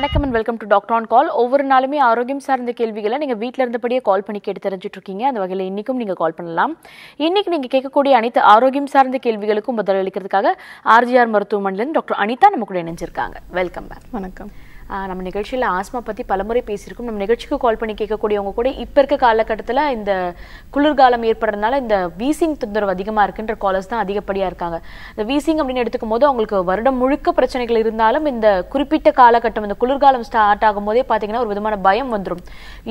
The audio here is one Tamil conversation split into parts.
வணக்கம் and welcome to Doctor on Call. ஒவ்வொரு நாளுமே ஆரோக்கியம் சார்ந்த கேள்விகளை நீங்க வீட்ல இருந்தபடியே கால் பண்ணி கேட்டு தெரிஞ்சிட்டு இருக்கீங்க. அந்த வகையில் இன்னைக்கும் நீங்க கால் பண்ணலாம். இன்னைக்கு நீங்க கேட்கக்கூடிய அனைத்து ஆரோக்கியம் சார்ந்த கேள்விகளுக்கும் பதில் அளிக்கிறதுக்காக RJR மருத்துவமனையிலிருந்து டாக்டர் அனிதா நம்ம கூட இணைஞ்சிருக்காங்க. Welcome back. வணக்கம். நம்ம நிகழ்ச்சியில் ஆஸ்மா பற்றி பலமுறை பேசியிருக்கோம். நம்ம நிகழ்ச்சிக்கு கால் பண்ணி கேட்கக்கூடியவங்க கூட இப்போ இருக்க காலகட்டத்தில் இந்த குளிர்காலம் ஏற்படுறதுனால இந்த வீசிங் தொந்தரவு அதிகமாக இருக்குன்ற காலர்ஸ் தான் அதிகப்படியாக இருக்காங்க. இந்த வீசிங் அப்படின்னு எடுத்துக்கும் போது அவங்களுக்கு வருடம் முழுக்க பிரச்சனைகள் இருந்தாலும் இந்த குறிப்பிட்ட காலகட்டம் இந்த குளிர்காலம் ஸ்டார்ட் ஆகும் போதே பார்த்தீங்கன்னா ஒரு விதமான பயம் வந்துடும்.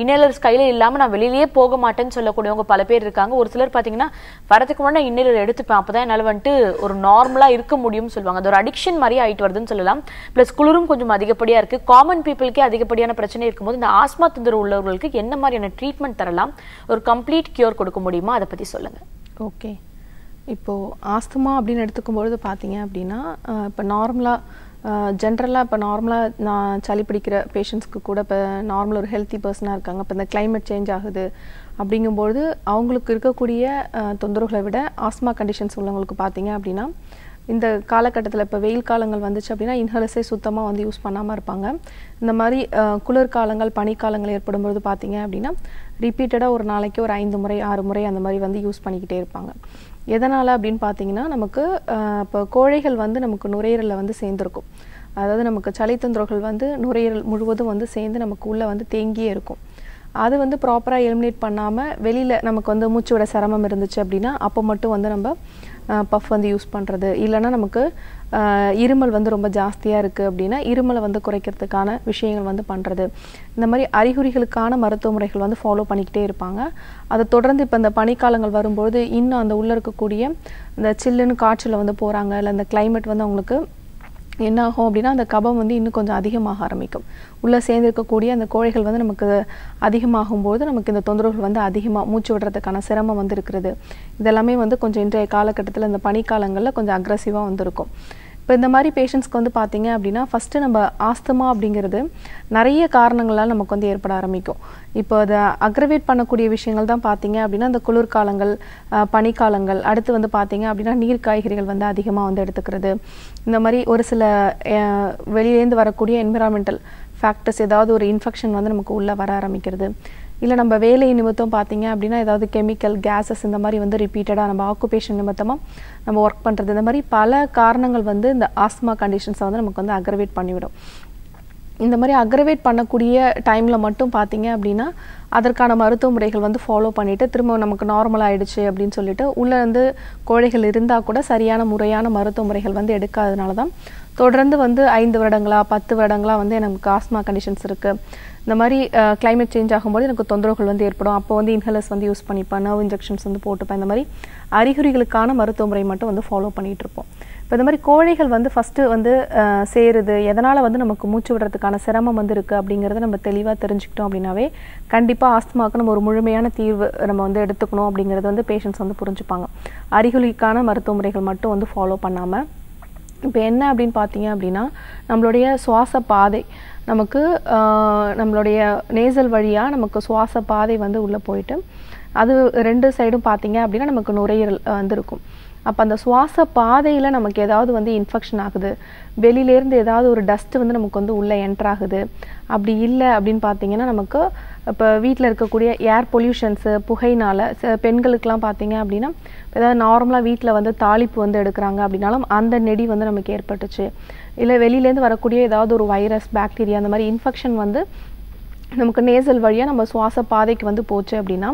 இன்னேலர்ஸ் கையில் இல்லாமல் நான் வெளியிலேயே போக மாட்டேன்னு சொல்லக்கூடியவங்க பல பேர் இருக்காங்க. ஒரு சிலர் பார்த்தீங்கன்னா வரதுக்கு முன்னாடி இன்னேலர் எடுத்துப்பேன் அப்போ தான் என்னால் வந்துட்டு ஒரு நார்மலாக இருக்க முடியும்னு சொல்லுவாங்க. அது ஒரு அடிக்ஷன் மாதிரி ஆகிட்டு வருதுன்னு சொல்லலாம். ப்ளஸ் குளிரும் கொஞ்சம் அதிகப்படியாக இருக்குது. காமன் பீப்புளுக்கே அதிகப்படியான பிரச்சனை இருக்கும்போது இந்த ஆஸ்மா தொந்தரவு உள்ளவர்களுக்கு என்ன மாதிரியான ட்ரீட்மெண்ட் தரலாம், ஒரு கம்ப்ளீட் கியூர் கொடுக்க முடியுமா, அதை பற்றி சொல்லுங்கள். ஓகே, இப்போது ஆஸ்துமா அப்படின்னு எடுத்துக்கும்பொழுது பார்த்தீங்க அப்படின்னா இப்போ ஜென்ரலாக இப்போ நார்மலாக நான் சளி பிடிக்கிற பேஷண்ட்ஸ்க்கு கூட இப்போ நார்மலாக ஒரு ஹெல்த்தி பர்சனாக இருக்காங்க. இப்போ இந்த கிளைமேட் சேஞ்ச் ஆகுது அப்படிங்கும்பொழுது அவங்களுக்கு இருக்கக்கூடிய தொந்தரவுகளை விட ஆஸ்மா கண்டிஷன்ஸ் உள்ளவங்களுக்கு பார்த்தீங்க அப்படின்னா இந்த காலகட்டத்தில் இப்போ வெயில் காலங்கள் வந்துச்சு அப்படின்னா இன்ஹேலர்ஸே சுத்தமாக வந்து யூஸ் பண்ணாமல் இருப்பாங்க. இந்த மாதிரி குளிர்காலங்கள் பனிக்காலங்கள் ஏற்படும்பொழுது பார்த்தீங்க அப்படின்னா ரிப்பீட்டடாக ஒரு நாளைக்கு ஒரு 5 முறை 6 முறை அந்த மாதிரி வந்து யூஸ் பண்ணிக்கிட்டே இருப்பாங்க. எதனால் அப்படின்னு பார்த்தீங்கன்னா நமக்கு இப்போ கோழைகள் வந்து நமக்கு நுரையீரலில் வந்து சேர்ந்துருக்கும். அதாவது நமக்கு சளி தொந்தரவுகள் வந்து நுரையீரல் முழுவதும் வந்து சேர்ந்து நமக்கு உள்ளே வந்து தேங்கியே இருக்கும். அது வந்து ப்ராப்பராக எலிமினேட் பண்ணாமல் வெளியில் நமக்கு வந்து மூச்சு விட சிரமம் இருந்துச்சு அப்படின்னா அப்போ மட்டும் வந்து நம்ம பஃப் வந்து யூஸ் பண்ணுறது. இல்லைன்னா நமக்கு இருமல் வந்து ரொம்ப ஜாஸ்தியாக இருக்குது அப்படின்னா இருமலை வந்து குறைக்கிறதுக்கான விஷயங்கள் வந்து பண்ணுறது. இந்த மாதிரி அறிகுறிகளுக்கான மருத்துவ முறைகள் வந்து ஃபாலோ பண்ணிக்கிட்டே இருப்பாங்க. அதை தொடர்ந்து இப்போ இந்த பனிக்காலங்கள் வரும்பொழுது இன்னும் அந்த உள்ளே இருக்கக்கூடிய இந்த சில்லுன்னு காற்றில் வந்து போகிறாங்க. இல்லை இந்த கிளைமேட் வந்து அவங்களுக்கு என்ன ஆகும் அப்படின்னா அந்த கபம் வந்து இன்னும் கொஞ்சம் அதிகமாக ஆரம்பிக்கும். உள்ளே சேர்ந்துருக்கக்கூடிய அந்த கோழைகள் வந்து நமக்கு அதிகமாகும்போது நமக்கு இந்த தொந்தரவுகள் வந்து அதிகமாக மூச்சு விடுறதுக்கான சிரமம் வந்து இருக்கிறது. இதெல்லாமே வந்து கொஞ்சம் இன்றைய காலகட்டத்தில் இந்த பனிக்காலங்களில் கொஞ்சம் அக்ரெசிவாக வந்துருக்கும். இப்போ இந்த மாதிரி பேஷண்ட்ஸ்க்கு வந்து பார்த்திங்க அப்படின்னா ஃபஸ்ட்டு நம்ம ஆஸ்துமா அப்படிங்கிறது நிறைய காரணங்களால் நமக்கு வந்து ஏற்பட ஆரம்பிக்கும். இப்போ அதை அக்ரவேட் பண்ணக்கூடிய விஷயங்கள் தான் பார்த்திங்க அப்படின்னா இந்த குளிர்காலங்கள், பனிக்காலங்கள், அடுத்து வந்து பார்த்திங்க அப்படின்னா நீர் காய்கறிகள் வந்து அதிகமாக வந்து எடுத்துக்கிறது. இந்த மாதிரி ஒரு சில வெளியிலேருந்து வரக்கூடிய என்விரான்மெண்டல் ஃபேக்டர்ஸ் ஏதாவது ஒரு இன்ஃபெக்ஷன் வந்து நமக்கு உள்ளே வர ஆரம்பிக்கிறது. இல்லை நம்ம வேலை நிமித்தம் பார்த்திங்க அப்படின்னா ஏதாவது கெமிக்கல் கேஸஸ் இந்த மாதிரி வந்து ரிப்பீட்டடாக நம்ம ஆக்குபேஷன் நிமித்தமாக நம்ம ஒர்க் பண்ணுறது. இந்த மாதிரி பல காரணங்கள் வந்து இந்த ஆஸ்மா கண்டிஷன்ஸை வந்து நமக்கு வந்து அக்ரவேட் பண்ணிவிடும். இந்த மாதிரி அக்ரவேட் பண்ணக்கூடிய டைமில் மட்டும் பார்த்திங்க அப்படின்னா அதற்கான மருத்துவ முறைகள் வந்து ஃபாலோ பண்ணிவிட்டு திரும்ப நமக்கு நார்மல் ஆகிடுச்சு அப்படின்னு சொல்லிட்டு உள்ளே வந்து கோழைகள் இருந்தால் கூட சரியான முறையான மருத்துவ முறைகள் வந்து எடுக்காததுனால தான் தொடர்ந்து வந்து 5 வருடங்களா 10 வருடங்களா வந்து எனக்கு ஆஸ்மா கண்டிஷன்ஸ் இருக்குது. இந்த மாதிரி கிளைமேட் சேஞ்ச் ஆகும்போது எனக்கு தொந்தரவுகள் வந்து ஏற்படும். அப்போ வந்து இன்ஹேலர்ஸ் வந்து யூஸ் பண்ணிப்பேன், நர்வ் இன்ஜெக்ஷன்ஸ் வந்து போட்டுப்பேன். இந்த மாதிரி அறிகுறிகளுக்கான மருத்துவ முறை மட்டும் வந்து ஃபாலோ பண்ணிகிட்ருப்போம். இப்போ இந்த மாதிரி கோழைகள் வந்து ஃபஸ்ட்டு வந்து சேருது, எதனால் வந்து நமக்கு மூச்சு விடுறதுக்கான சிரமம் வந்து இருக்குது அப்படிங்கிறத நம்ம தெளிவாக தெரிஞ்சுக்கிட்டோம் அப்படின்னாவே கண்டிப்பாக ஆஸ்துமாவுக்கு நம்ம ஒரு முழுமையான தீர்வு நம்ம வந்து எடுத்துக்கணும் அப்படிங்கிறது வந்து பேஷண்ட்ஸ் வந்து புரிஞ்சுப்பாங்க, அறிகுறிக்கான மருத்துவ முறைகள் மட்டும் வந்து ஃபாலோ பண்ணாமல். இப்போ என்ன அப்படின்னு பார்த்தீங்க அப்படின்னா நம்மளுடைய சுவாச பாதை நமக்கு நம்மளுடைய நேசல் வழியாக நமக்கு சுவாச பாதை வந்து உள்ளே போயிட்டு அது 2 சைடும் பார்த்தீங்க அப்படின்னா நமக்கு நுரையீரல் வந்துருக்கும். அப்போ அந்த சுவாச பாதையில் நமக்கு ஏதாவது வந்து இன்ஃபெக்ஷன் ஆகுது, வெளியிலேருந்து ஏதாவது ஒரு டஸ்ட்டு வந்து நமக்கு வந்து உள்ளே என்ட்ராகுது. அப்படி இல்லை அப்படின்னு பார்த்தீங்கன்னா நமக்கு இப்போ வீட்டில் இருக்கக்கூடிய ஏர் பொல்யூஷன்ஸு, புகையினால் பெண்களுக்கெலாம் பார்த்தீங்க அப்படின்னா ஏதாவது நார்மலாக வீட்டில் வந்து தாளிப்பு வந்து எடுக்கிறாங்க அப்படின்னாலும் அந்த நெடி வந்து நமக்கு ஏற்பட்டுச்சு. இல்லை வெளியிலேருந்து வரக்கூடிய ஏதாவது ஒரு வைரஸ், பாக்டீரியா அந்த மாதிரி இன்ஃபெக்ஷன் வந்து நமக்கு நேசல் வழியாக நம்ம சுவாச பாதைக்கு வந்து போச்சு அப்படின்னா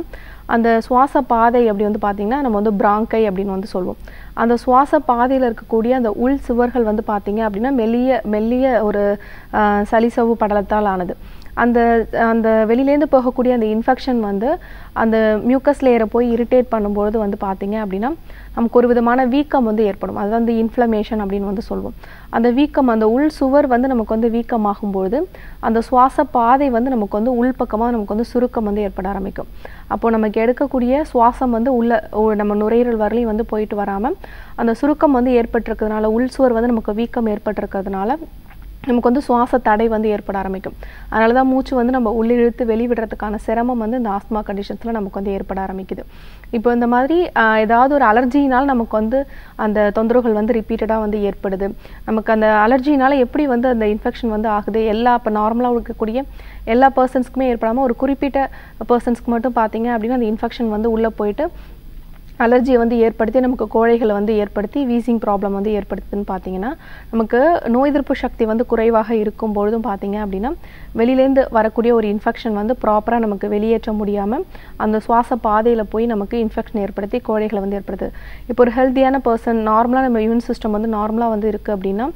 அந்த சுவாச பாதை அப்படி வந்து பார்த்திங்கன்னா நம்ம வந்து பிராங்கை அப்படின்னு வந்து சொல்லுவோம். அந்த சுவாச பாதையில் இருக்கக்கூடிய அந்த உள் சுவர்கள் வந்து பார்த்திங்க அப்படின்னா மெல்லிய ஒரு சளிசவு படலத்தால் ஆனது. அந்த அந்த வெளியிலேருந்து போகக்கூடிய அந்த இன்ஃபெக்ஷன் வந்து அந்த மியூக்கஸ் லேயரை போய் இரிட்டேட் பண்ணும்பொழுது வந்து பார்த்திங்க அப்படின்னா நமக்கு ஒரு விதமான வீக்கம் வந்து ஏற்படும். அது வந்து இன்ஃப்ளமேஷன் அப்படின்னு வந்து சொல்லுவோம். அந்த வீக்கம், அந்த உள் சுவர் வந்து நமக்கு வந்து வீக்கமாகும்பொழுது அந்த சுவாச பாதை வந்து நமக்கு வந்து உள்பக்கமாக நமக்கு வந்து சுருக்கம் வந்து ஏற்பட ஆரம்பிக்கும். அப்போது நமக்கு எடுக்கக்கூடிய சுவாசம் வந்து உள்ள நம்ம நுரையீரல் வரலையும் வந்து போயிட்டு வராமல் அந்த சுருக்கம் வந்து ஏற்பட்டிருக்கிறதுனால, உள் சுவர் வந்து நமக்கு வீக்கம் ஏற்பட்டிருக்கிறதுனால नमक वो श्वास तड़ वो एपड़ आरमिका मूच वो नम्बर उल्ते विडान स्रम आस्मा कंडीशन नमक वो एपड़ आरमिद इतमी एदावर अलर्जी नमक वो अंदर वो रिपीटा वो एपड़े नमक अलर्जी एपी वो अंफेक्शन वो आगे एल नार्मला एल पर्सनसुमे और कुछ पर्सनस मट पाती अब अंफेक्शन वो पेट अलर्जी वो एपड़ी नमुक कोई वीसिंग प्राब्लम वो एपड़ी पाती नमुक नोयप शक्ति वो कुछ पाती अब वरक और इन्फेक्शन वो प्रापर नमुक वेम अ्वास पाई नमुक इन्फेक्शन एपड़ी को एपड़ हेल्तियान पर्सन नार्मला नम्बर इम्यून सिस्टम वो नार्मला वो अब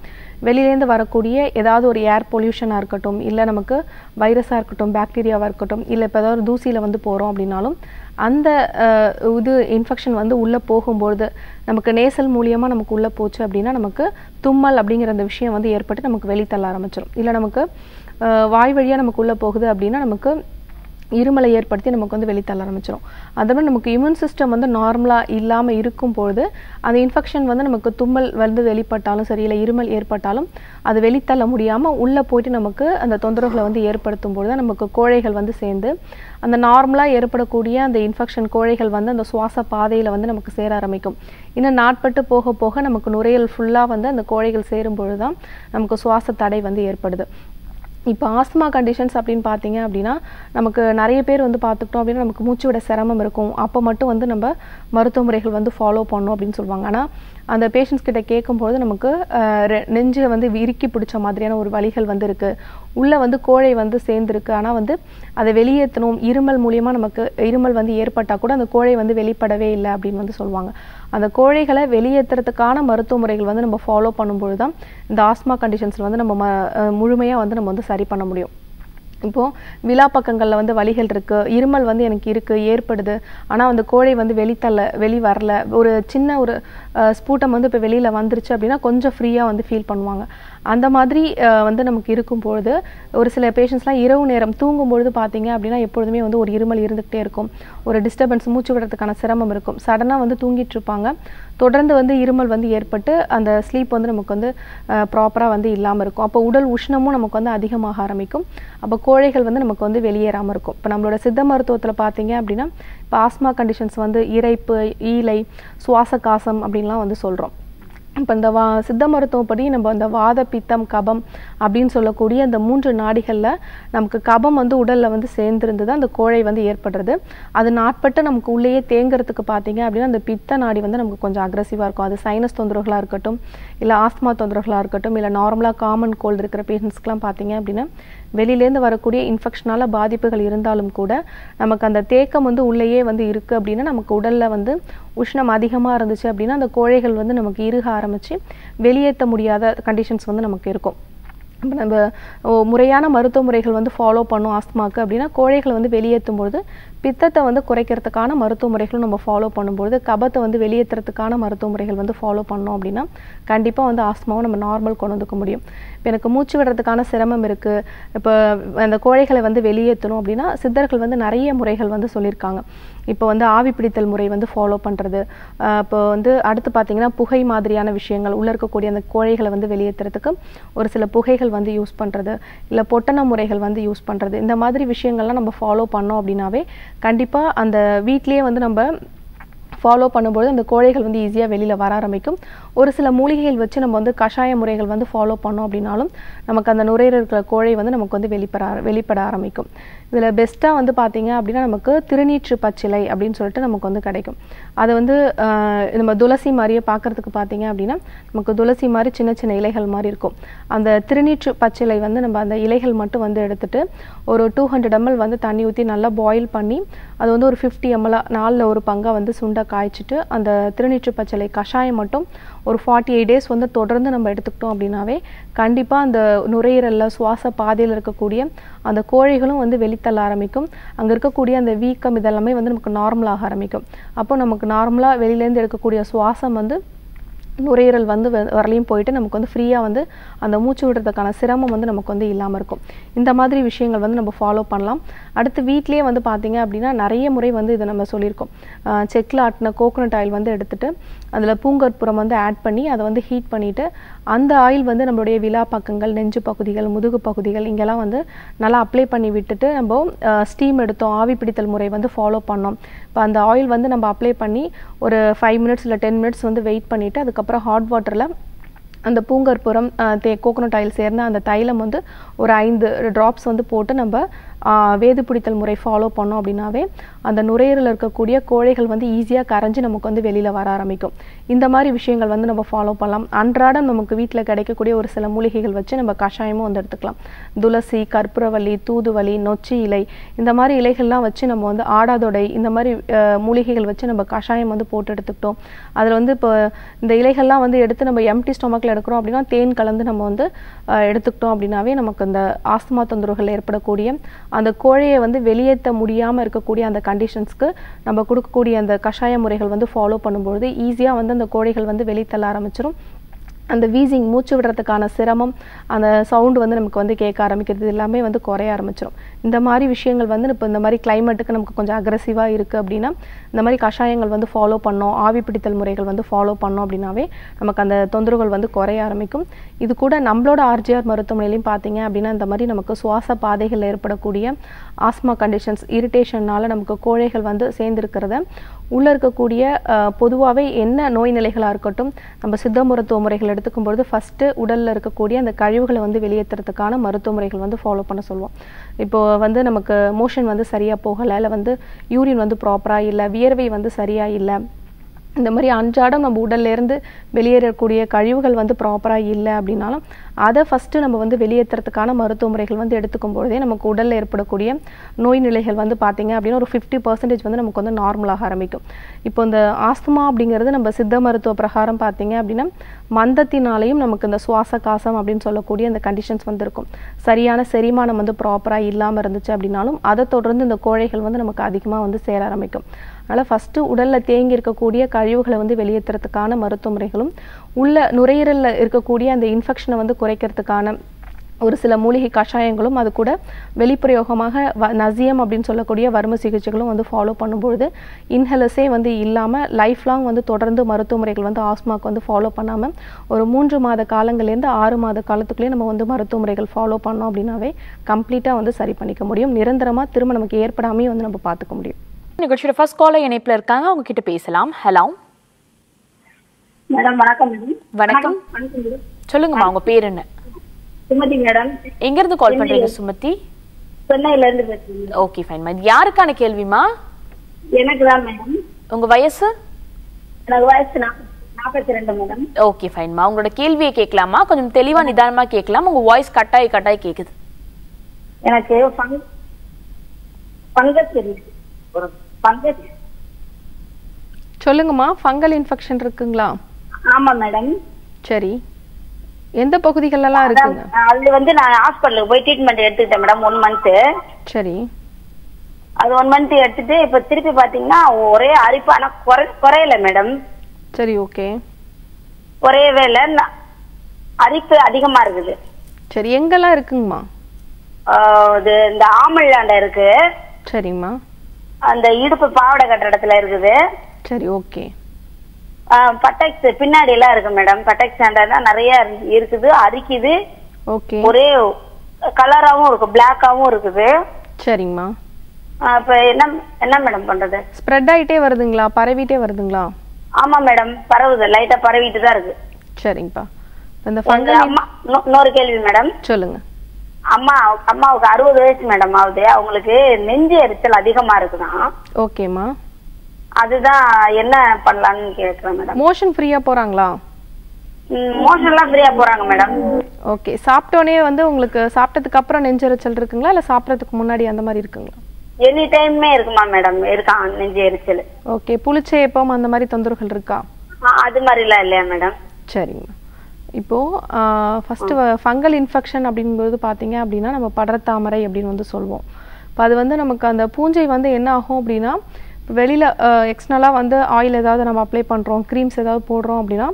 வெளியிலிருந்து வரக்கூடிய ஏதாவது ஒரு ஏர் பொல்யூஷனா இருக்கட்டும் இல்ல நமக்கு வைரஸா இருக்கட்டும் பாக்டீரியாவா இருக்கட்டும் இல்ல இப்ப ஏதாவது தூசில வந்து போறோம் அப்படினாலும் அந்த இது இன்ஃபெக்ஷன் வந்து உள்ள போகும்போது நமக்கு நேசல் மூலமா நமக்கு உள்ள போச்சு அப்படினா நமக்கு தும்மல் அப்படிங்கற அந்த விஷயம் வந்து ஏற்பட்டு நமக்கு வெளிய தள்ள ஆரம்பிச்சிரும் இல்ல நமக்கு வாய் வழியா நமக்கு உள்ள போகுது அப்படினா நமக்கு இருமலை ஏற்படுத்தி நமக்கு வந்து வெளிய தள்ள ஆரம்பிச்சிரும் அதனால நமக்கு இம்யூன் சிஸ்டம் வந்து நார்மலா இல்லாம இருக்கும்போது அந்த இன்ஃபெக்ஷன் வந்து நமக்கு தும்மல் வந்து வெளிப்பட்டாலும் சரி இல்ல இருமல் ஏற்பட்டாலும் அது வெளிய தள்ள முடியாம உள்ள போய் நமக்கு அந்த தொந்தரவுகளை வந்து ஏற்படுத்தும் போது தான் நமக்கு கோழைகள் வந்து சேர்ந்து அந்த நார்மலா ஏற்படக்கூடிய அந்த இன்ஃபெக்ஷன் கோழைகள் வந்து அந்த சுவாச பாதையில வந்து நமக்கு சேர ஆரம்பிக்கும் இன்ன நாட்பட்டு போக போக நமக்கு நுரையீரல் ஃபுல்லா வந்து அந்த கோழைகள் சேரும் போது தான் நமக்கு சுவாச தடை வந்து ஏற்படுது இப்போ ஆஸ்மா கண்டிஷன்ஸ் அப்படினு பாத்தீங்க அப்படினா நமக்கு நிறைய பேர் வந்து பாத்துட்டோம் அப்படினா நமக்கு மூச்சு விட சிரமம் இருக்கும் அப்ப மட்டும் வந்து நம்ம மருத்துவ முறைகள் வந்து ஃபாலோ பண்ணனும் அப்படினு சொல்வாங்க ஆனா அந்த பேஷண்ட்ஸ் கிட்ட கேக்கும்போது நமக்கு நெஞ்சு வந்து விருக்கி பிடிச்ச மாதிரியான ஒரு வலிகள் வந்து இருக்கு உள்ள வந்து கோழை வந்து சேர்ந்திருக்கு ஆனா வந்து அதை வெளியேத்தணும் இருமல் மூலமா நமக்கு இருமல் வந்து ஏற்பட்டா கூட அந்த கோழை வந்து வெளிப்படவே இல்ல அப்படினு வந்து சொல்வாங்க அந்த கோழைகளை வெளியேத்துறதுக்கான மருத்துவ முறைகள் வந்து நம்ம ஃபாலோ பண்ணும்போது தான் இந்த ஆஸ்மா கண்டிஷன்ஸ்ல வந்து நம்ம முழுமையா வந்து நம்ம வந்து சரி பண்ண முடியும் இப்போ விலா பக்கங்கள்ல வந்து வலிகள் இருக்கு இருமல் வந்து எனக்கு இருக்கு ஏற்படுது ஆனா அந்த கோழை வந்து வெளி வரல ஒரு சின்ன ஒரு ஸ்பூட்டம் வந்து இப்ப வெளியில வந்திருச்சு அப்படினா கொஞ்சம் ஃப்ரீயா வந்து ஃபீல் பண்ணுவாங்க அந்த மாதிரி வந்து நமக்கு இருக்கும் பொழுது ஒரு சில பேஷண்ட்ஸ்லாம் இரவு நேரம் தூங்கும் பொழுது பாத்தீங்க அப்படினா எப்பொழுதுமே வந்து ஒரு இருமல் இருந்துட்டே இருக்கும் ஒரு டிஸ்டர்பன்ஸ் மூச்சு விடுறதுக்கான சிரமம் இருக்கும் சடனா வந்து தூங்கிட்டு இருப்பாங்க தொடர்ந்து வந்து இருமல் வந்து ஏற்பட்டு அந்த ஸ்லீப் வந்து நமக்கு வந்து ப்ராப்பரா வந்து இல்லாம இருக்கும் அப்ப உடல் உஷ்ணமும் நமக்கு வந்து அதிகமாக ஆரம்பிக்கும் அப்ப கோழைகள் வந்து நமக்கு வந்து வெளியேறாம இருக்கும் இப்ப நம்மளோட சித்த மருத்துவத்துல பாத்தீங்க அப்படினா இப்ப ஆஸ்மா கண்டிஷன்ஸ் வந்து இரைப்பு ஈலை சுவாச காசம் அப்படிலாம் வந்து சொல்றோம் இப்ப இந்த சித்த மருத்துவப்படி நம்ம அந்த வாத பித்தம் கபம் அப்படினு சொல்லக்கூடிய அந்த மூன்று நாடிகள்ல நமக்கு கபம் வந்து உடல்ல வந்து சேர்ந்திருந்தது அந்த கோழை வந்து ஏற்படுறது அது நாட்பட்டு நமக்கு உள்ளேயே தேங்கிறதுக்கு பாத்தீங்க அப்படினா அந்த பித்த நாடி வந்து நமக்கு கொஞ்சம் அக்ரெசிவா இருக்கும் அது சைனஸ் தொந்தரவுகளா இருக்கட்டும் இல்ல ஆஸ்மா தொந்தரவுகளா இருக்கட்டும் இல்ல நார்மலா காமன் கோல்ட் இருக்கிற பேஷண்ட்ஸ்க்குலாம் பாத்தீங்க அப்படினா வெளியிலிருந்து வரக்கூடிய இன்ஃபெக்ஷனால பாதிப்புகள் இருந்தாலும் கூட நமக்கு அந்த தேக்கம் வந்து உள்ளேயே வந்து இருக்கு அப்படினா நமக்கு உடல்ல வந்து உஷ்ணம் அதிகமா இருந்துச்சு அப்படினா அந்த கோழைகள் வந்து நமக்கு இறுக ஆரம்பிச்சு வெளியேற்ற முடியாத கண்டிஷன்ஸ் வந்து நமக்கு இருக்கும் அப்ப நம்ம முறையான மருத்துவ முறைகள் வந்து ஃபாலோ பண்ணோம் ஆஸ்மாக்கு அப்படினா கோழைகள் வந்து வெளியேற்றும் போது பித்தத்தை வந்து குறைக்கிறதுக்கான மருத்துவ முறைகளை நம்ம ஃபாலோ பண்ணும்போது கபத்தை வந்து வெளியேற்றறதுக்கான மருத்துவ முறைகள் வந்து ஃபாலோ பண்ணோம் அப்படினா கண்டிப்பா வந்து ஆஸ்மாவை நம்ம நார்மல் கொண்டு வந்துக்க முடியும் இப்ப எனக்கு மூச்சு விடுறதுக்கான சிரமம் இருக்கு இப்ப அந்த கோழைகளை வந்து வெளியேற்றணும் அப்படினா சித்தர்கள் வந்து நிறைய முறைகள் வந்து சொல்லிருக்காங்க இப்போ வந்து ஆவி பிடித்தல் முறை வந்து ஃபாலோ பண்றது இப்போ வந்து அடுத்து பாத்தீங்கன்னா புகை மாதிரியான விஷயங்கள் உள்ள இருக்க கூடிய அந்த கோழைகளை வந்து வெளியேற்றறதுக்கு ஒரு சில புகைகள் வந்து யூஸ் பண்றது இல்ல பொட்டன முறைகள் வந்து யூஸ் பண்றது இந்த மாதிரி விஷயங்கள்லாம் நம்ம ஃபாலோ பண்ணோம் அப்படினாவே கண்டிப்பா அந்த வீட்லயே வந்து நம்ம ஃபாலோ பண்ணும்போது அந்த கோழைகள் வந்து ஈஸியா வெளியில வர ஆரம்பிக்கும் ஒரு சில மூலிகைகள் வச்சு நம்ம வந்து கஷாய முறைகள் வந்து ஃபாலோ பண்ணோம் அப்படினாலும் நமக்கு அந்த நுரையீரல் இருக்கிற கோழை வந்து நமக்கு வந்து வெளிப்பட ஆரம்பிக்கும் இதுல பெஸ்டா வந்து பாத்தீங்க அப்படினா நமக்கு திருநீற்று பச்சிலை அப்படினு சொல்லிட்டு நமக்கு வந்து கிடைக்கும் அது வந்து நம்ம துளசி மாதிரியே பாக்கிறதுக்கு பாத்தீங்க அப்படினா நமக்கு துளசி மாதிரி சின்ன சின்ன இலைகள் மாதிரி இருக்கும் அந்த திருநீற்று பச்சிலை வந்து நம்ம அந்த இலைகள் மட்டும் வந்து எடுத்துட்டு ஒரு 200 ml வந்து தண்ணி ஊத்தி நல்லா boil பண்ணி அது வந்து ஒரு 50 ml நாள்ல ஒரு பங்கா வந்து சுண்ட காய்ச்சிட்டு அந்த திருநீற்று பச்சிலை கஷாயம் மட்டும் ஒரு 48 டேஸ் வந்து தொடர்ந்து நம்ம எடுத்துக்கிட்டோம் அப்படினாவே கண்டிப்பா அந்த நுரையீரல்ல சுவாச பாதையில இருக்க கூடிய அந்த கோழைகளும் வந்து வெளிய தள்ள ஆரம்பிக்கும் அங்க இருக்க கூடிய அந்த வீக்கம் இதெல்லாம் வந்து நமக்கு நார்மலா ஆரம்பிக்கும் அப்போ நமக்கு நார்மலா வெளியில இருந்து எடுக்க கூடிய சுவாசம் வந்து நுரையீரல் வந்து வரலையும் போயிட்டு நமக்கு வந்து ஃப்ரீயா வந்து அந்த மூச்சு விடுறதுக்கான சிரமம் வந்து நமக்கு வந்து இல்லாம இருக்கும் இந்த மாதிரி விஷயங்கள் வந்து நம்ம ஃபாலோ பண்ணலாம் அடுத்து வீட்லயே வந்து பாத்தீங்க அப்படினா நிறைய முறை வந்து இத நம்ம சொல்லிருக்கோம் செக்ல ஆட்டின கோகனட் ஆயில் வந்து எடுத்துட்டு அதில பூங்கற்புரம் வந்து ஆட் பண்ணி அத வந்து ஹீட் பண்ணிட்டு அந்த ஆயில் வந்து நம்மளுடைய விலா பக்கங்கள் நெஞ்சு பகுதிகள் முதுகு பகுதிகள் இங்கெல்லாம் வந்து நல்லா அப்ளை பண்ணி விட்டுட்டு நம்ம ஸ்டீம் எடுத்தோம் ஆவி பிடித்தல் முறை வந்து ஃபாலோ பண்ணோம் இப்ப அந்த ஆயில் வந்து நம்ம அப்ளை பண்ணி ஒரு 5 minutes இல்ல 10 minutes வந்து வெயிட் பண்ணிட்டு அதுக்கு அப்புறம் ஹாட் வாட்டர்ல அந்த பூங்கற்புரம் கோகனட் ஆயில் சேர்ந்த அந்த தைலம் வந்து ஒரு 5 drops வந்து போட்டு நம்ம வேது புடித்தல் முறை ஃபாலோ பண்ணோம் அப்படினாவே அந்த நுரையீரல்ல இருக்க கூடிய கோழைகள் வந்து ஈஸியா கரஞ்சி நமக்கு வந்து வெளியில வர ஆரம்பிக்கும் இந்த மாதிரி விஷயங்கள் வந்து நம்ம ஃபாலோ பண்ணலாம் அன்றாடம் நமக்கு வீட்ல கிடைக்க கூடிய ஒரு சில மூலிகைகள் வச்சு நம்ம கஷாயமும் வந்து எடுத்துக்கலாம் துளசி கற்பூரவள்ளி தூதுவளி நொச்சி இலை இந்த மாதிரி இலைகள்லாம் வச்சு நம்ம வந்து ஆடாதொடை இந்த மாதிரி மூலிகைகள் வச்சு நம்ம கஷாயம் வந்து போட்டு எடுத்துட்டோம் அதுல வந்து இப்ப இந்த இலைகள்லாம் வந்து எடுத்து நம்ம எம்டி ஸ்டொமக்ல எடுக்கறோம் அப்படினா தேன் கலந்து நம்ம வந்து எடுத்துட்டோம் அப்படினாவே நமக்கு அந்த ஆஸ்துமா தொந்தரவுகள் ஏற்பட கூடிய அந்த கோழையை வந்து வெளியேத்த முடியாம இருக்க கூடிய அந்த கண்டிஷன்ஸ்க்கு நம்ம கொடுக்க கூடிய அந்த கஷாய முறைகள் வந்து ஃபாலோ பண்ணும்போது ஈஸியா வந்து அந்த கோழைகள் வந்து வெளிய தள்ள ஆரம்பிச்சிரும் அந்த வீசிங் மூச்சு விடுறதுக்கான சிரமம் அந்த சவுண்ட் வந்து நமக்கு வந்து கேட்க ஆரம்பிக்கிறது எல்லாமே வந்து குறைய ஆரம்பிச்சிரும் இந்த மாதிரி விஷயங்கள் வந்து இப்ப இந்த மாதிரி கிளைமேட்டுக்கு நமக்கு கொஞ்சம் அக்ரெசிவா இருக்கு அப்படினா இந்த மாதிரி கஷாயங்கள் வந்து ஃபாலோ பண்ணோம் ஆவி பிடித்தல் முறைகள் வந்து ஃபாலோ பண்ணோம் அப்படினாவே நமக்கு அந்த தொந்தரவுகள் வந்து குறைய ஆரம்பிக்கும் இது கூட நம்மளோட RJR மருத்துவமனையிலயும் பாத்தீங்க அப்படினா இந்த மாதிரி நமக்கு சுவாச பாதைகள் ஏற்பட கூடிய ஆஸ்மா கண்டிஷன்ஸ் இரிட்டேஷனால நமக்கு கோழைகள் வந்து சேர்ந்து இருக்குறத உள்ள இருக்க கூடிய பொதுவாவே என்ன நோய் நிலைகளா இருக்கட்டும் நம்ம சித்த மருத்துவ முறைகள் எடுத்துக்கும்போது ஃபர்ஸ்ட் உடல்ல இருக்க கூடிய அந்த கழிவுகளை வந்து வெளியேற்றதுக்கான மருத்துவ முறைகள் வந்து ஃபாலோ பண்ண சொல்வோம் இப்போ வந்து நமக்கு மோஷன் வந்து சரியா போகல இல்ல வந்து யூரின் வந்து ப்ராப்பரா இல்ல வியர்வை வந்து சரியா இல்ல இந்த மாதிரி அன்றாடம் நம்ம உடல்ல இருந்து வெளியேற கூடிய கழிவுகள் வந்து ப்ராப்பரா இல்ல அப்படினாலும் அத ஃபர்ஸ்ட் நம்ம வந்து வெளியேற்றதுக்கான மருத்துவ முறைகள் வந்து எடுத்துக்கும்போதே நமக்கு உடல்ல ஏற்பட கூடிய நோய் நிலைகள் வந்து பாத்தீங்க அப்படினா ஒரு 50% வந்து நமக்கு வந்து நார்மலாக ஆரம்பிக்கும் இப்போ இந்த ஆஸ்துமா அப்படிங்கிறது நம்ம சித்த மருத்துவ பிரகாரம் பாத்தீங்க அப்படினா மந்தத்தினாலயும் நமக்கு இந்த சுவாச காசம் அப்படினு சொல்ல கூடிய அந்த கண்டிஷன்ஸ் வந்து இருக்கும் சரியான செரிமானம் வந்து ப்ராப்பரா இல்லாம இருந்துச்சு அப்படினாலும் அத தொடர்ந்து இந்த கோழைகள் வந்து நமக்கு அதிகமா வந்து சேர ஆரம்பிக்கும் அதனால ஃபர்ஸ்ட் உடல்ல தேங்கி இருக்க கூடிய கழிவுகளை வந்து வெளியேற்றதுக்கான மருத்துவ முறைகளும் உள்ள நுரையீரல்ல இருக்க கூடிய அந்த இன்ஃபெக்ஷனை வந்து குறைக்கிறதுக்கான ஒரு சில மூலிகை கஷாயங்களும் அது கூட வெளிப்பிரயோகமாக நசியம் அப்படினு சொல்லக்கூடிய வர்ம சிகிச்சைகளும் வந்து ஃபாலோ பண்ணும்போது இன்ஹேலர்ஸே வந்து இல்லாம லைஃப் லாங் வந்து தொடர்ந்து மருத்துவ முறைகள் வந்து ஆஸ்மாக்கு வந்து ஃபாலோ பண்ணாம ஒரு 3 மாத காலங்கள்ல இருந்து 6 மாத காலத்துக்குள்ள நம்ம வந்து மருத்துவ முறைகள் ஃபாலோ பண்ணோம் அப்படினாவே கம்ப்ளீட்டா வந்து சரி பண்ணிக்க முடியும் நிரந்தரமா திரும்ப நமக்கு ஏற்படாமே வந்து நம்ம பாத்துக்க முடியும் निगोचर फर्स्ट कॉल है इनेप्लर இருக்காங்க அவங்க கிட்ட பேசலாம் ஹலோ மேடம் வணக்கம் வணக்கம் சொல்லுங்கமா உங்க பேர் என்ன சுமதி மேடம் எங்க இருந்து கால் பண்றீங்க சுமதி சென்னையில இருந்து பேசுறேன் ஓகே ஃபைன் மேடம் யாருக்கான கேள்விமா எனக்கு தான் மேடம் உங்க வயசு எனக்கு வயசு 42 மேடம் ஓகே ஃபைன் மா உங்களோட கேள்வியை கேட்கலாமா கொஞ்சம் தெளிவா நிதானமா கேட்கலாம் உங்க வாய்ஸ் கட்டாய் கேக்குது எனக்கு ஃபங்கஸ் தெரியும் சொல்லுங்கமா ஃபங்கல் இன்ஃபெக்ஷன் இருக்குங்களா ஆமா மேடம் சரி எந்த பகுதிகள் எல்லாம் இருக்குங்க அது வந்து நான் ஹாஸ்பிடலுக்கு போய் ட்ரீட்மென்ட் எடுத்துட்டேன் மேடம் 1 मंथ சரி அது 1 मंथ எடுத்துட்டு இப்ப திருப்பி பாத்தீங்கன்னா ஒரே அரிப்பான குறையல மேடம் சரி ஓகே குறையவே இல்ல அரிப்பு அதிகமா இருக்குது சரி எங்கலாம் இருக்குங்கமா அது இந்த ஆமல்லாண்ட இருக்கு சரிமா அந்த இடுப்பு பாவட கட்ட இடத்துல இருக்குது சரி ஓகே பட்டக்ஸ் பின்னாடி எல்லாம் இருக்கு மேடம் பட்டக்ஸ் ஆண்டனா நிறைய இருக்குது அரிக்குது ஓகே ஒரே கலராவும் இருக்கு பிளாக்காவும் இருக்குது சரிமா அப்ப என்ன மேடம் பண்றது ஸ்ப்ரெட் ஆயிட்டே வருதுங்களா பரவிட்டே வருதுங்களா ஆமா மேடம் பரவுது லைட்டா பரவிட்டு தான் இருக்கு சரிங்கப்பா அந்த ஃபங்கல் இன்னொரு கேள்வி மேடம் சொல்லுங்க அம்மா அம்மாவுக்கு 60 வயசு மேடம் ஆகுது அவங்களுக்கு நெஞ்சு எரிச்சல் அதிகமா இருக்குதான் ஓகேமா அதுதான் என்ன பண்ணலாம்னு கேக்குறேன் மேடம் மோஷன் ஃப்ரீயா போறாங்களா மோஷன்லாம் ஃப்ரீயா போறாங்க மேடம் ஓகே சாப்பிட்டோனே வந்து உங்களுக்கு சாப்பிட்டதுக்கு அப்புறம் நெஞ்சு எரிச்சல் இருக்குங்களா இல்ல சாப்பிட்டதுக்கு முன்னாடி அந்த மாதிரி இருக்குங்களா எனி டைம்மே இருக்குமா மேடம் இருக்கான் நெஞ்சு எரிச்சல் ஓகே புளிச்ச ஏப்பம் அந்த மாதிரி தொந்தரவுகள் இருக்கா அது மாதிரி இல்ல இல்லையா மேடம் சரிங்க இப்போ ஃபர்ஸ்ட் ஃபங்கல் இன்ஃபெக்ஷன் அப்படிங்கிறது பாத்தீங்க அப்படினா நம்ம படரத்தாமரை அப்படினு வந்து சொல்வோம் இப்ப அது வந்து நமக்கு அந்த பூஞ்சை வந்து என்ன ஆகும் அப்படினா வெளியில எக்ஸ்டர்னலா வந்து ஆயில் ஏதாவது நம்ம அப்ளை பண்றோம் கிரீம்ஸ் ஏதாவது போடுறோம் அப்படினா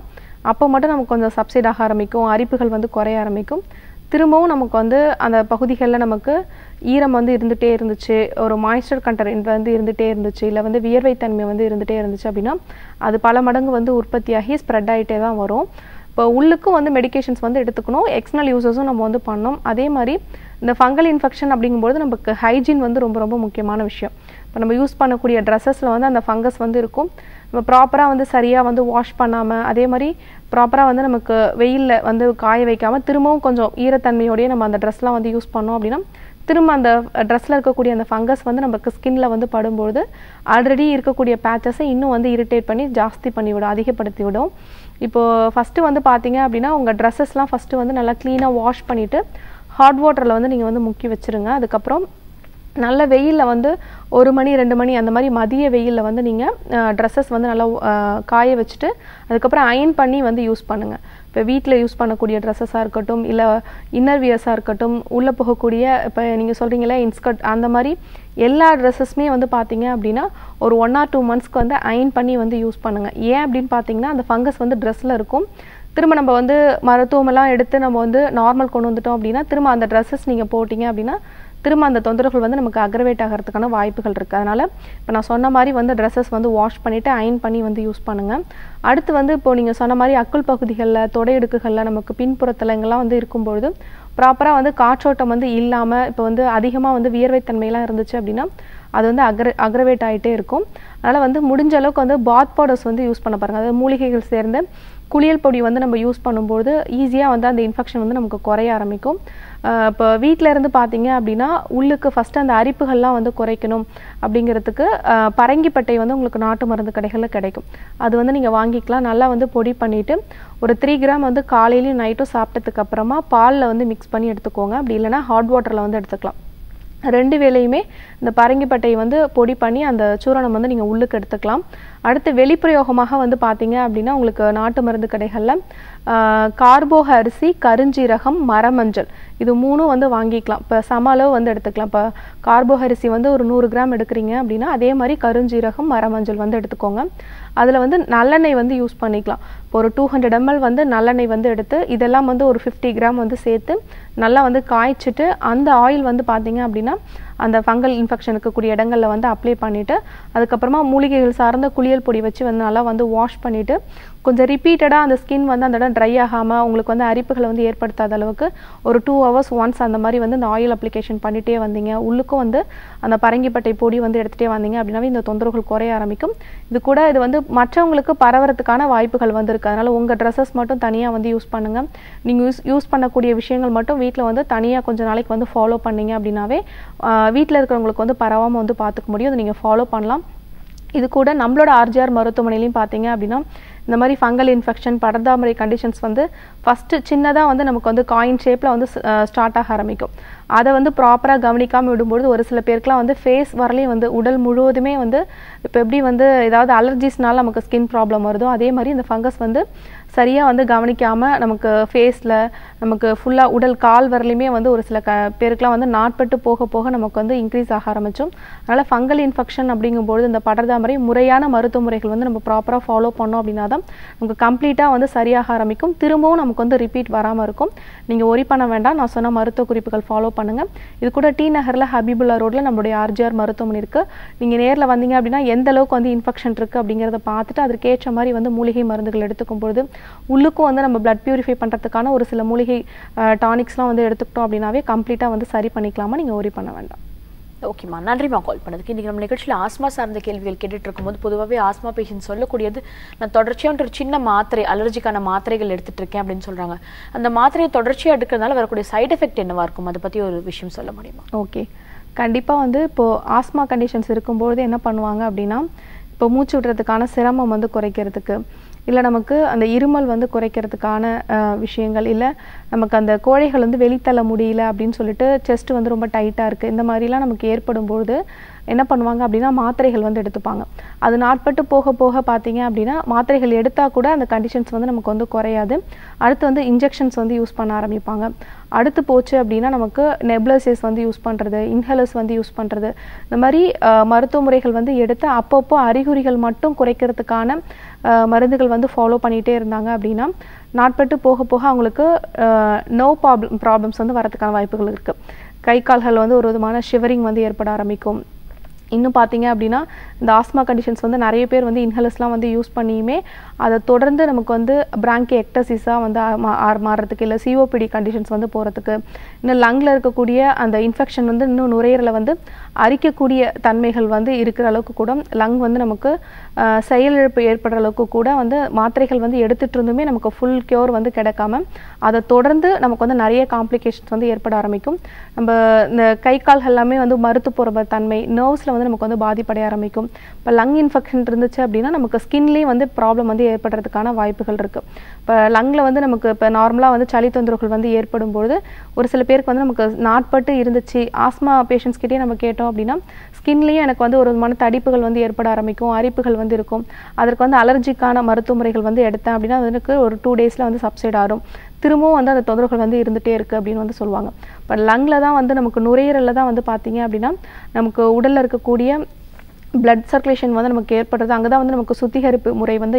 அப்ப மட்டும் நமக்கு கொஞ்சம் சப்சிட் ஆக ஆரம்பிக்கும் அரிப்புகள் வந்து குறைய ஆரம்பிக்கும் திரும்பவும் நமக்கு வந்து அந்த பகுதிகள்ல நமக்கு ஈரம் வந்து இருந்துட்டே இருந்துச்சு ஒரு மாய்ஸ்சர் கண்டென்ட் வந்து இருந்துட்டே இருந்துச்சு இல்ல வந்து வியர்வை தன்மை வந்து இருந்துட்டே இருந்துச்சு அப்படினா அது பல மடங்கு வந்து உற்பத்தியாகி ஸ்ப்ரெட் ஆயிட்டே தான் வரும் இப்போ உள்ளுக்கும் வந்து மெடிகேஷன்ஸ் வந்து எடுத்துக்கணும் எக்ஸ்டர்னல் யூசஸும் நம்ம வந்து பண்ணோம் அதே மாதிரி இந்த ஃபங்கல் இன்ஃபெக்ஷன் அப்படிங்கும்போது நமக்கு ஹைஜீன் வந்து ரொம்ப ரொம்ப முக்கியமான விஷயம் இப்போ நம்ம யூஸ் பண்ணக்கூடிய Dressesல வந்து அந்த ஃபங்கஸ் வந்து இருக்கும் நம்ம ப்ராப்பரா வந்து சரியா வந்து வாஷ் பண்ணாம அதே மாதிரி ப்ராப்பரா வந்து நமக்கு வெயில்ல வந்து காய வைக்காம திரும்பவும் கொஞ்சம் ஈரத்தன்மையோட நம்ம அந்த Dressலாம் வந்து யூஸ் பண்ணோம் அப்படினா திரும்ப அந்த Dressல இருக்கக்கூடிய அந்த ஃபங்கஸ் வந்து நமக்கு ஸ்கின்ல வந்து படும்போது ஆல்ரெடி இருக்கக்கூடிய patches இன்னும் வந்து இரிட்டேட் பண்ணி ಜಾಸ್ತಿ பண்ணி விடும் அதிகப்படுத்தி விடும் இப்போ ஃபர்ஸ்ட் வந்து பாத்தீங்க அப்படினா உங்க Dressesலாம் ஃபர்ஸ்ட் வந்து நல்லா க்ளீனா வாஷ் பண்ணிட்டு ஹாட் வாட்டர்ல வந்து நீங்க வந்து முக்கி வச்சிருங்க அதுக்கு அப்புறம் நல்ல வெயில்ல வந்து 1 மணி 2 மணி அந்த மாதிரி மதிய வெயில்ல வந்து நீங்க Dresses வந்து நல்லா காய வச்சிட்டு அதுக்கு அப்புறம் அயன் பண்ணி வந்து யூஸ் பண்ணுங்க இப்ப வீட்ல யூஸ் பண்ணக்கூடிய Dressesா இருக்கட்டும் இல்ல இன்னர் வியர்ஸா இருக்கட்டும் உள்ள போகக்கூடிய இப்ப நீங்க சொல்றீங்கல இன்ஸ்கர்ட் அந்த மாதிரி எல்லா Dressesமே வந்து பாத்தீங்க அப்படினா ஒரு 1 or 2 monthsக்கு வந்து அயன் பண்ணி வந்து யூஸ் பண்ணுங்க ஏன் அப்படினு பாத்தீங்கன்னா அந்த ஃபங்கஸ் வந்து Dressல இருக்கும் திரும்ப நம்ம வந்து மருத்துவமலாம் எடுத்து நம்ம வந்து நார்மல் கொண்டு வந்துட்டோம் அப்படினா திரும்ப அந்த Dresses நீங்க போடிங்க அப்படினா திரும்ப அந்த தொந்தரவுகள் வந்து நமக்கு அக்ரவேட் ஆகிறதுக்கான வாய்ப்புகள் இருக்கு அதனால இப்ப நான் சொன்ன மாதிரி வந்து Dresses வந்து வாஷ் பண்ணிட்டு அயன் பண்ணி வந்து யூஸ் பண்ணுங்க அடுத்து வந்து இப்போ நீங்க சொன்ன மாதிரி அக்குள் பகுதிகள்ல தொடை இடுக்குகள்ல நமக்கு பின்புறத்தலங்கள்லாம் வந்து இருக்கும்போது ப்ராப்பரா வந்து காற்றோட்டம் வந்து இல்லாம இப்போ வந்து அதிகமா வந்து வியர்வை தன்மைலாம் இருந்துச்சு அப்படினா அது வந்து அக்ரவேட் ஆயிட்டே இருக்கும் அதனால வந்து முடிஞ்ச அளவுக்கு வந்து பாத் பவுடர்ஸ் வந்து யூஸ் பண்ண பாருங்க அது மூலிகைகள் சேர்ந்து குளியல் பொடி வந்து நம்ம யூஸ் பண்ணும்போது ஈஸியா வந்து அந்த இன்ஃபெக்ஷன் வந்து நமக்கு குறைய ஆரம்பிக்கும் இப்ப வீட்ல இருந்து பாத்தீங்க அப்படினா உள்ளுக்கு ஃபர்ஸ்ட் அந்த அரிப்புகள்லாம் வந்து குறைக்கணும் அப்படிங்கிறதுக்கு பரங்கிப்பட்டை வந்து உங்களுக்கு நாட்டு மருந்து கடைகள்ல கிடைக்கும் அது வந்து நீங்க வாங்கிக்கலாம் நல்லா வந்து பொடி பண்ணிட்டு ஒரு 3 கிராம் வந்து காலையிலயும் நைட்டும் சாப்பிட்டதுக்கு அப்புறமா பால்ல வந்து மிக்ஸ் பண்ணி எடுத்துக்கோங்க அப்படி இல்லனா ஹாட் வாட்டர்ல வந்து எடுத்துக்கலாம் ரெண்டு வேளையுமே இந்த பரங்கிப்பட்டை வந்து பொடி பண்ணி அந்த சூரணம் வந்து நீங்க உள்ளுக்கு எடுத்துக்கலாம் அடுத்து வெளிப்பிரயோகமாக வந்து பாத்தீங்க அப்படினா உங்களுக்கு நாட்டு மருந்து கடைகள்ல கார்போக அரிசி கருஞ்சீரகம் மரமஞ்சள் இது மூணும் வந்து வாங்கிக்கலாம் இப்ப சம அளவு வந்து எடுத்துக்கலாம் இப்ப கார்போக அரிசி வந்து ஒரு 100 கிராம் எடுக்கறீங்க அப்படினா அதே மாதிரி கருஞ்சீரகம் மரமஞ்சள் வந்து எடுத்துக்கோங்க அதுல வந்து நல்லெண்ணெய் வந்து யூஸ் பண்ணிக்கலாம் ஒரு 200 ml வந்து நல்லெண்ணெய் வந்து எடுத்து இதெல்லாம் வந்து ஒரு 50 கிராம் வந்து சேர்த்து நல்லா வந்து காய்ச்சிட்டு அந்த oil வந்து பாத்தீங்க அப்படினா அந்த ஃபங்கல் இன்ஃபெக்ஷன் இருக்கக்கூடிய இடங்கள்ல வந்து அப்ளை பண்ணிட்டு அதுக்கு அப்புறமா மூலிகைகள் சார்ந்த குளியல் பொடி வச்சு வந்து நல்லா வந்து வாஷ் பண்ணிட்டு கொஞ்சம் ரிபீட்டடா அந்த ஸ்கின் வந்து அந்த ட்ரை ஆகாம உங்களுக்கு வந்து அரிப்புகளை வந்து ஏற்படுத்தாத அளவுக்கு ஒரு 2 hours once அந்த மாதிரி வந்து அந்த oil application பண்ணிட்டே வந்தீங்க உள்ளுக்கு வந்து அந்த பரங்கிப்பட்டை பொடி வந்து எடுத்துட்டே வந்தீங்க அப்படினாவே இந்த தொந்தரவுகள் குறைய ஆரம்பிக்கும் இது கூட இது வந்து மற்றவங்களுக்கு பரவறதுக்கான வாய்ப்புகள் வந்து இருக்கு அதனால உங்க Dresses மட்டும் தனியா வந்து யூஸ் பண்ணுங்க நீங்க யூஸ் பண்ணக்கூடிய விஷயங்கள் மட்டும் வீட்ல வந்து தனியா கொஞ்ச நாளைக்கு வந்து ஃபாலோ பண்ணீங்க அப்படினாவே வீட்ல இருக்கவங்களுக்கு வந்து பரவாம வந்து பாத்துக்க முடியும் அது நீங்க ஃபாலோ பண்ணலாம் இது கூட நம்மளோட RJR மருத்துவமனையிலயும் பாத்தீங்க அப்படினா இந்த மாதிரி ஃபங்கல் இன்ஃபெக்ஷன் படர்தாமரை கண்டிஷன்ஸ் வந்து ஃபர்ஸ்ட் சின்னதா வந்து நமக்கு வந்து காயின் ஷேப்ல வந்து ஸ்டார்ட் ஆக ஆரம்பிக்கும் அத வந்து ப்ராப்பரா கவனிக்காம விடும்போது ஒரு சில பேருக்குலாம் வந்து ஃபேஸ் வரலயே வந்து உடல் முழுவதுமே வந்து இப்ப எப்படி வந்து ஏதாவது அலர்ஜிஸ்னால நமக்கு ஸ்கின் ப்ராப்ளம் வருதோ அதே மாதிரி இந்த ஃபங்கஸ் வந்து சரியா வந்து கவனிக்காம நமக்கு ஃபேஸ்ல நமக்கு ஃபுல்லா உடல் கால் வரலயே வந்து ஒரு சில பேருக்குலாம் வந்து நாட்பட்டு போக போக நமக்கு வந்து இன்கிரீஸ் ஆக ஆரம்பிச்சும் அதனால ஃபங்கல் இன்ஃபெக்ஷன் அப்படிங்கும்போது இந்த படர்தாமரை முறையான மருத்துவ முறைகள் வந்து நம்ம ப்ராப்பரா ஃபாலோ பண்ணோம் அப்படினா நமக்கு கம்ப்ளீட்டா வந்து சரியாக ஆரம்பிக்கும் திரும்பவும் நமக்கு வந்து ரிபீட் வராம இருக்கும் நீங்க worry பண்ண வேண்டாம் நான் சொன்ன மருத்துவ குறிப்புகள் ஃபாலோ பண்ணுங்க இது கூட டி நகர்ல ஹபிபுல்லா ரோட்ல நம்மளுடைய RJR மருத்துவமனை இருக்கு நீங்க நேர்ல வந்தீங்க அப்படினா எந்த அளவுக்கு வந்து இன்ஃபெக்ஷன் இருக்கு அப்படிங்கறத பார்த்துட்டு அதுக்கு ஏற்ற மாதிரி வந்து மூலிகை மருந்துகள் எடுத்துக்கும்போது உள்ளுக்கு வந்து நம்ம blood purify பண்றதுக்கான ஒரு சில மூலிகை டானிக்ஸ்லாம் வந்து எடுத்துக்கிட்டோம் அப்படினாவே கம்ப்ளீட்டா வந்து சரி பண்ணிக்கலாம் நீங்க worry பண்ண வேண்டாம் Okay, man. நன்றிமா கால் பண்ணதுக்கு இன்னைக்கு நம்ம நிகழ்ச்சியில ஆஸ்மா சார்ந்த கேள்விகள் கேட்டுட்டு இருக்கும்போது பொதுவாகவே ஆஸ்மா பேஷண்ட் சொல்லக்கூடியது நான் தொடர்ச்சியாக ஒரு சின்ன மாத்திரை அலர்ஜிக்கான மாத்திரைகள் எடுத்துட்டு இருக்கேன் அப்படின்னு சொல்றாங்க அந்த மாத்திரையை தொடர்ச்சியாக எடுக்கிறதுனால வரக்கூடிய சைட் எஃபெக்ட் என்னவா இருக்கும் அதை பத்தி ஒரு விஷயம் சொல்ல முடியுமா ஓகே கண்டிப்பா வந்து இப்போ ஆஸ்மா கண்டிஷன்ஸ் இருக்கும்போது என்ன பண்ணுவாங்க அப்படின்னா இப்போ மூச்சு விடுறதுக்கான சிரமம் வந்து குறைக்கிறதுக்கு இல்ல நமக்கு அந்த இருமல் வந்து குறைக்கிறதுக்கான விஷயங்கள் இல்ல நமக்கு அந்த கோழைகள் வந்து வெளித்தள்ள முடியல அப்படினு சொல்லிட்டு chest வந்து ரொம்ப டைட்டா இருக்கு இந்த மாதிரிலாம் நமக்கு ஏற்படும் பொழுது என்ன பண்ணுவாங்க அப்படினா மாத்திரைகள் வந்து எடுத்துப்பாங்க அது நாட்பட்டு போக போக பாத்தீங்க அப்படினா மாத்திரைகள் எடுத்தா கூட அந்த கண்டிஷன்ஸ் வந்து நமக்கு வந்து குறையாது அடுத்து வந்து இன்ஜெக்ஷன்ஸ் வந்து யூஸ் பண்ண ஆரம்பிப்பாங்க அடுத்து போச்சு அப்படினா நமக்கு நெபுலைசர்ஸ் வந்து யூஸ் பண்றது இன்ஹேலர்ஸ் வந்து யூஸ் பண்றது இந்த மாதிரி மருத்துவ முறைகள் வந்து எடுத்து அப்பப்போ அறிகுறிகள் மட்டும் குறைக்கிறதுக்கான மருந்துகள் வந்து ஃபாலோ பண்ணிட்டே இருந்தாங்க அப்படினா நாட்பட்டு போக போக அவங்களுக்கு நர்வ் ப்ராப்ளம்ஸ் வந்து வரதுக்கான வாய்ப்புகள் இருக்கு கை கால்கள் வந்து ஒரு விதமான ஷிவரிங் வந்து ஏற்பட ஆரம்பிக்கும் இன்னும் பாத்தீங்க அப்படினா இந்த ஆஸ்மா கண்டிஷன்ஸ் வந்து நிறைய பேர் வந்து இன்ஹேலர்ஸ்லாம் வந்து யூஸ் பண்ணியுமே அத தொடர்ந்து நமக்கு வந்து பிராங்கியெக்டசிஸா வந்து மாறறதுக்கு இல்ல சிஓபிடி கண்டிஷன்ஸ் வந்து போறதுக்கு இன்ன லங்ல இருக்க கூடிய அந்த இன்ஃபெக்ஷன் வந்து இன்னும் நுரையீரல வந்து அரிக்க கூடிய தன்மைகள் வந்து இருக்குற அளவுக்கு கூட லங் வந்து நமக்கு செயலிழப்பு ஏற்படுற அளவுக்கு கூட வந்து மாத்திரைகள் வந்து எடுத்துட்டு இருந்துமே நமக்கு ফুল கியூர் வந்து கிடைக்காம அத தொடர்ந்து நமக்கு வந்து நிறைய காம்ப்ளிகேஷன்ஸ் வந்து ஏற்பட ஆரம்பிக்கும் நம்ம இந்த கை கால்கள் எல்லாமே வந்து மறுத்து போற தன்மை நர்வ்ஸ்ல நமக்கு வந்து பாதிப்படைய ஆரம்பிக்கும் இப்ப லங் இன்ஃபெக்ஷன் இருந்துச்சு அப்படினா நமக்கு ஸ்கின்லயே வந்து ப்ராப்ளம் வந்து ஏற்படுறதுக்கான வாய்ப்புகள் இருக்கு இப்ப லங்ல வந்து நமக்கு இப்ப நார்மலா வந்து சளி தொந்தரவுகள் வந்து ஏற்படும் பொழுது ஒரு சில பேருக்கு வந்து நமக்கு நாட்பட்டு இருந்துச்சு ஆஸ்மா பேஷண்ட்ஸ் கிட்டயே நம்ம கேட்டோம் அப்படினா ஸ்கின்லயே எனக்கு வந்து ஒரு விதமான தடிப்புகள் வந்து ஏற்பட ஆரம்பிக்கும் அரிப்புகள் வந்து இருக்கும் அதற்கு வந்து அலர்ஜிக்கான மருத்துவ முறைகள் வந்து எடுத்தா அப்படினா அதுக்கு ஒரு 2 டேஸ்ல வந்து சப்சைட் ஆகும் திரும்பவும் வந்து அந்த தொந்தரவுகள் வந்து இருந்துட்டே இருக்கு அப்படினு வந்து சொல்வாங்க பட் லங்ல தான் வந்து நமக்கு நுரையீரல்ல தான் வந்து பாத்தீங்க அப்படினா நமக்கு உடல்ல இருக்க கூடிய blood circulation வந்து நமக்கு ஏற்படுறது அங்க தான் வந்து நமக்கு சுத்திகரிப்பு முறை வந்து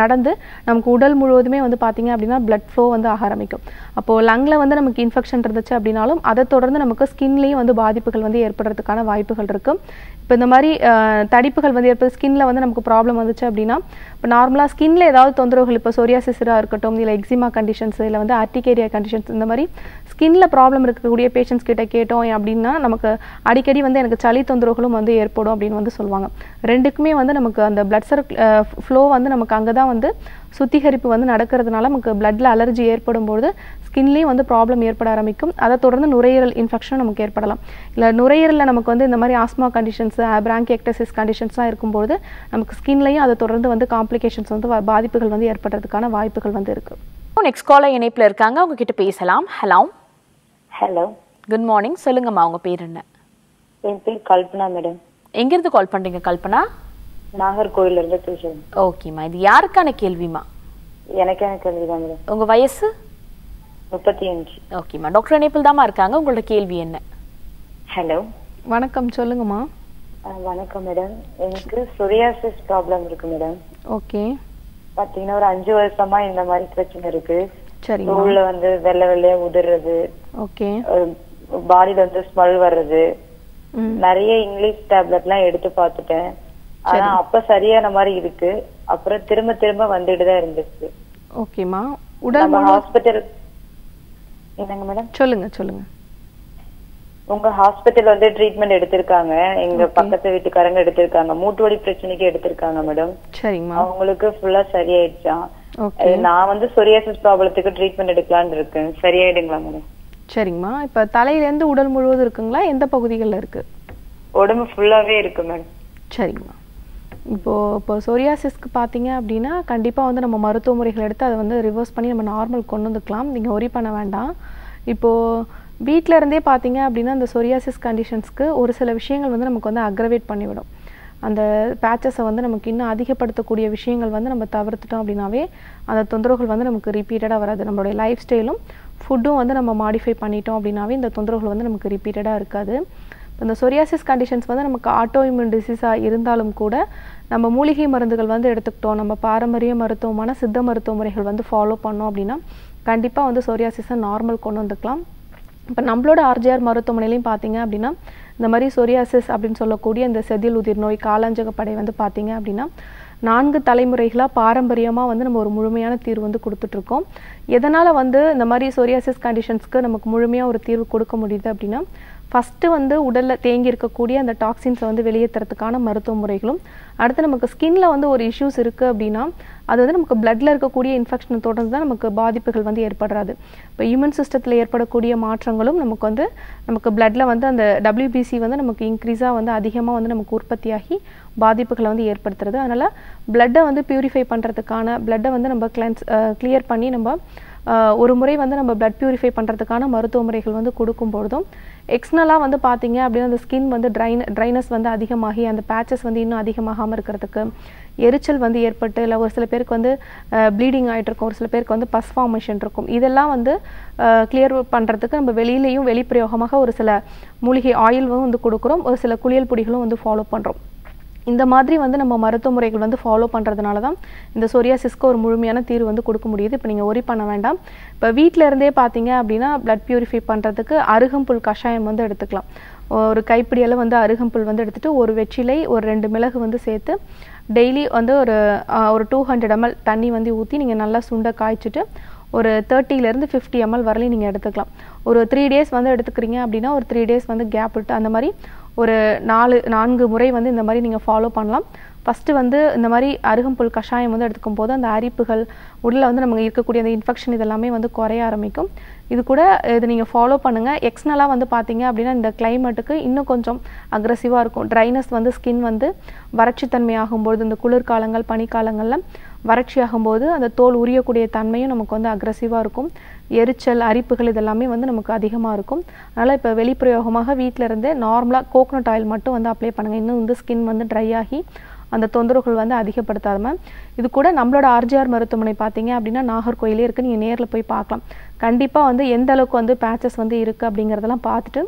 நடந்து நமக்கு உடல் முழுவதுமே வந்து பாத்தீங்க அப்படினா blood flow வந்து ஆரம்பிக்கும் அப்போ லங்ல வந்து நமக்கு இன்ஃபெக்ஷன் இருந்துச்சு அப்படினாலும் அத தொடர்ந்து நமக்கு ஸ்கின்லயே வந்து பாதிப்புகள் வந்து ஏற்படுறதுக்கான வாய்ப்புகள் இருக்கு இப்ப இந்த மாதிரி தடிப்புகள் வந்து ஏற்பது ஸ்கின்ல வந்து நமக்கு ப்ராப்ளம் வந்துச்சு அப்படினா இப்ப நார்மலா ஸ்கின்ல ஏதாவது தொந்தரவுகள் இப்ப சோரியாசிஸ்ரா இருக்கட்டும் இல்ல எக்ஸிமா கண்டிஷன்ஸ் இல்ல வந்து ஆர்டிகேரியா கண்டிஷன்ஸ் இந்த மாதிரி ஸ்கின்ல ப்ராப்ளம் இருக்க கூடிய பேஷண்ட்ஸ் கிட்ட கேட்டோம் அப்படினா நமக்கு அடிக்கடி வந்து எனக்கு சளி தொந்தரவுகளும் வந்து ஏற்படும் அப்படினு வந்து சொல்வாங்க ரெண்டுக்குமே வந்து நமக்கு அந்த blood flow வந்து நமக்கு அங்க தான் வந்து சுத்திகரிப்பு வந்து நடக்கிறதுனால நமக்கு bloodல அலர்ஜி ஏற்படும் பொழுது ஸ்கின்லயே வந்து ப்ராப்ளம் ஏற்பட ஆரம்பிக்கும் அத தொடர்ந்து நுரையீரல் இன்ஃபெக்ஷன் நமக்கு ஏற்படலாம் இல்ல நுரையீரல்ல நமக்கு வந்து இந்த மாதிரி ஆஸ்மா கண்டிஷன்ஸ் பிராங்கியெக்டசிஸ் கண்டிஷன்ஸ்லாம் இருக்கும் பொழுது நமக்கு ஸ்கின்லயும் அத தொடர்ந்து வந்து காம்ப்ளிகேஷன்ஸ் வந்து பாதிப்புகள் வந்து ஏற்படுறதுக்கான வாய்ப்புகள் வந்து இருக்கு நெக்ஸ்ட் காலர் இணைப்புல இருக்காங்க அவங்க கிட்ட பேசலாம் ஹலோ ஹலோ குட் மார்னிங் சொல்லுங்கம்மா உங்க பேர் என்ன என் பேர் கல்பனா மேடம் எங்க இருந்து கால் பண்றீங்க கல்பனா நாகர்கோயில்ல இருந்து பேசுறேன் ஓகேமா இது யாருக்கான கேள்விமா எனக்கான கேள்விதான் உங்க வயசு 35 ஓகேமா டாக்டர் அனிபல் தாமா இருக்காங்க உங்களோட கேள்வி என்ன ஹலோ வணக்கம் சொல்லுங்கமா வணக்கம் மேடம் எனக்கு psoriasis ப்ராப்ளம் இருக்கு மேடம் ஓகே பாத்தீங்கன்னா ஒரு 5 வருஷமா இந்த மாதிரி பிரச்சனை இருக்கு சரி தோள்ல வந்து வெள்ளை வெள்ளையா உதிரறது ஓகே பாடில வந்து ஸ்மெல் வர்றது நிறைய இங்கிலீஷ் டேப்லெட்லாம் எடுத்து பார்த்துட்டேன் ஆனா அப்ப சரியான மாதிரி இருக்கு அப்புறம் திரும்ப திரும்ப வந்துட்டு தான் இருந்துச்சு ஓகேமா உடல் ஹாஸ்பிடல் என்னங்க மேடம் சொல்லுங்க சொல்லுங்க உங்க ஹாஸ்பிடல் வந்து ட்ரீட்மென்ட் எடுத்துருக்காங்க எங்க பக்கத்து வீட்டுக்காரங்க எடுத்துருக்காங்க மூட்டு வலி பிரச்சனைக்கு எடுத்துருக்காங்க மேடம் சரிமா அவங்களுக்கு ஃபுல்லா சரியாயிடுச்சாம் நான் வந்து சொரியாசிஸ் ப்ராப்ளத்துக்கு ட்ரீட்மென்ட் எடுக்கலாம்னு இருக்கேன் சரியாயிடுங்களா மேடம் சரிமா இப்ப தலையில இருந்து உடல் முழுவதும் இருக்குங்களா எந்த பகுதிகள்ல இருக்கு உடம்பு ஃபுல்லாவே இருக்கு மேம் சரிமா இப்போ psoriasisக்கு பாத்தீங்க அப்படினா கண்டிப்பா வந்து நம்ம மருத்துவ முறைகளை எடுத்து அதை வந்து ரிவர்ஸ் பண்ணி நம்ம நார்மல் கொண்டு வந்துக்கலாம் நீங்க worry பண்ண வேண்டாம் இப்போ வீட்ல இருந்தே பாத்தீங்க அப்படினா அந்த psoriasis கண்டிஷன்ஸ்க்கு ஒரு சில விஷயங்கள் வந்து நமக்கு வந்து அக்ரவேட் பண்ணி விடும் அந்த பேச்சஸ் வந்து நமக்கு இன்னும் அதிகப்படுத்த கூடிய விஷயங்கள் வந்து நம்ம தவிர்த்துட்டோம் அப்படினாவே அந்த தொந்தரவுகள் வந்து நமக்கு ரிபீட்டடா வராது நம்மளுடைய லைஃப் ஸ்டைலும் ஃபுட்டும் வந்து நம்ம மாடிஃபை பண்ணிட்டோம் அப்படினாவே இந்த தொந்தரவுகள் வந்து நமக்கு ரிபீட்டடா இருக்காது இந்த psoriasis கண்டிஷன்ஸ் வந்து நமக்கு ஆட்டோ இம்யூன் டிசீஸா இருந்தாலும் கூட நம்ம மூலிகை மருந்துகள் வந்து எடுத்துக்கிட்டோம் நம்ம பாரம்பரிய மருத்துவமான சித்த மருத்துவ முறைகள் வந்து ஃபாலோ பண்ணோம் அப்படினா கண்டிப்பா வந்து psoriasis-ஐ நார்மல் கொண்டு வந்துக்கலாம் இப்ப நம்மளோட RJR மருத்துவமனையிலயும் பாத்தீங்க அப்படினா இந்த மாதிரி psoriasis அப்படினு சொல்லக்கூடிய இந்த செதில் உதிர் நோய் காலாஞ்சகப்படை வந்து பாத்தீங்க அப்படினா 4 தலைமுறைகளா பாரம்பரியமா வந்து நம்ம ஒரு முழுமையான தீர்வு வந்து கொடுத்துட்டு இருக்கோம் எதனால வந்து இந்த மாதிரி psoriasis கண்டிஷன்ஸ்க்கு நமக்கு முழுமையா ஒரு தீர்வு கொடுக்க முடியுது அப்படினா ஃபர்ஸ்ட் வந்து உடல்ல தேங்கி இருக்க கூடிய அந்த டாக்ஸின்ஸ் வந்து வெளியேற்றறதுக்கான மருத்துவ முறைகளும் அடுத்து நமக்கு ஸ்கின்ல வந்து ஒரு இஷ்யூஸ் இருக்கு அப்படினா அது வந்து நமக்கு bloodல இருக்க கூடிய இன்ஃபெக்ஷன் தொடர்ந்து தான் நமக்கு பாதிப்புகள் வந்து ஏற்படுறது இப்போ இம்யூன் சிஸ்டத்துல ஏற்பட கூடிய மாற்றங்களும் நமக்கு bloodல வந்து அந்த WBC வந்து நமக்கு இன்கிரீஸா வந்து அதிகமா வந்து நமக்கு உற்பத்தியாகி பாதிப்புகளை வந்து ஏற்படுத்துறது அதனால blood-ஐ வந்து பியூரிஃபை பண்றதுக்கான blood-ஐ வந்து நம்ம கிளியர் பண்ணி நம்ம ஒரு முறை வந்து நம்ம blood purify பண்றதுக்கான மருத்துவ முறைகள் வந்து கொடுக்கும் பொழுதும் எக்ஸ்னலா வந்து பாத்தீங்க அப்படினா அந்த ஸ்கின் வந்து ட்ரைனஸ் வந்து அதிகமாகி அந்த பேச்சஸ் வந்து இன்னும் அதிகமாகாம இருக்கிறதுக்கு எரிச்சல் வந்து ஏற்பட்டு இல்ல ஒரு சில பேருக்கு வந்து ப்ளீடிங் ஆயிட்டு இருக்கும் ஒரு சில பேருக்கு வந்து பஸ் ஃபார்மேஷன் இருக்கும் இதெல்லாம் வந்து கிளியர் பண்றதுக்கு நம்ம வெளியிலயும் வெளிப்பிரயோகமாக ஒரு சில மூலிகை ஆயிலும் வந்து கொடுக்கிறோம் ஒரு சில குளியல் பொடிகளும் வந்து ஃபாலோ பண்றோம் இந்த மாதிரி வந்து நம்ம மருத்துவ முறைகள் வந்து ஃபாலோ பண்றதனால தான் இந்த சோரியாசிஸ்க்கு ஒரு முழுமையான தீர்வு வந்து கொடுக்க முடியுது. இப்போ நீங்க worry பண்ண வேண்டாம். இப்போ வீட்ல இருந்தே பாத்தீங்க அப்படினா blood purify பண்றதுக்கு அருகம்புல் கஷாயம் வந்து எடுத்துக்கலாம். ஒரு கைப்பிடி அளவு வந்து அருகம்புல் வந்து எடுத்துட்டு ஒரு வெற்றிலை ஒரு 2 மிளகு வந்து சேர்த்து டெய்லி வந்து ஒரு 200 ml தண்ணி வந்து ஊத்தி நீங்க நல்லா சுண்ட காய்ச்சிட்டு ஒரு 30 ல இருந்து 50 ml வரல நீங்க எடுத்துக்கலாம். ஒரு 3 days வந்து எடுத்துக்கறீங்க அப்படினா ஒரு 3 days வந்து கேப் விட்டு அந்த மாதிரி ஒரு 4 முறை வந்து இந்த மாதிரி நீங்க ஃபாலோ பண்ணலாம். ஃபர்ஸ்ட் வந்து இந்த மாதிரி அருகம்புல் கஷாயம் வந்து எடுத்துக்கும்போது அந்த அரிப்புகள் உடல்ல வந்து நமக்கு இருக்க கூடிய அந்த இன்ஃபெக்ஷன் இதெல்லாம் வந்து குறைய ஆரம்பிக்கும். இது கூட இது நீங்க ஃபாலோ பண்ணுங்க. எக்ஸ்னலா வந்து பாத்தீங்க அப்படினா இந்த கிளைமேட்டுக்கு இன்னும் கொஞ்சம் அக்ரெசிவா இருக்கும். ட்ரைனஸ் வந்து ஸ்கின் வந்து வறட்சி தன்மையாகும் போது இந்த குளிர் காலங்கள் பனி காலங்கள்ல வறட்சியாகும்போது அந்த தோல் உரிய கூடிய தன்மையும் நமக்கு வந்து அக்ரெசிவா இருக்கும். எரிச்சல் அரிப்புகள் இதெல்லாம் வந்து நமக்கு அதிகமா இருக்கும். அதனால இப்ப வெளிப்பிரயோகமாக வீட்ல இருந்தே நார்மலா கோகனட் ஆயில் மட்டும் வந்து அப்ளை பண்ணுங்க. இன்னும் இந்த ஸ்கின் வந்து ட்ரை ஆகி அந்த தொந்தரவுகள் வந்து அதிகப்படுத்தாம இது கூட நம்மளோட RJR மருத்துவமனை பாத்தீங்க அப்படினா நாகர்கோயிலே இருக்கு. நீங்க நேர்ல போய் பார்க்கலாம். கண்டிப்பா வந்து எந்த அளவுக்கு வந்து பேச்சஸ் வந்து இருக்கு அப்படிங்கறதெல்லாம் பார்த்துட்டு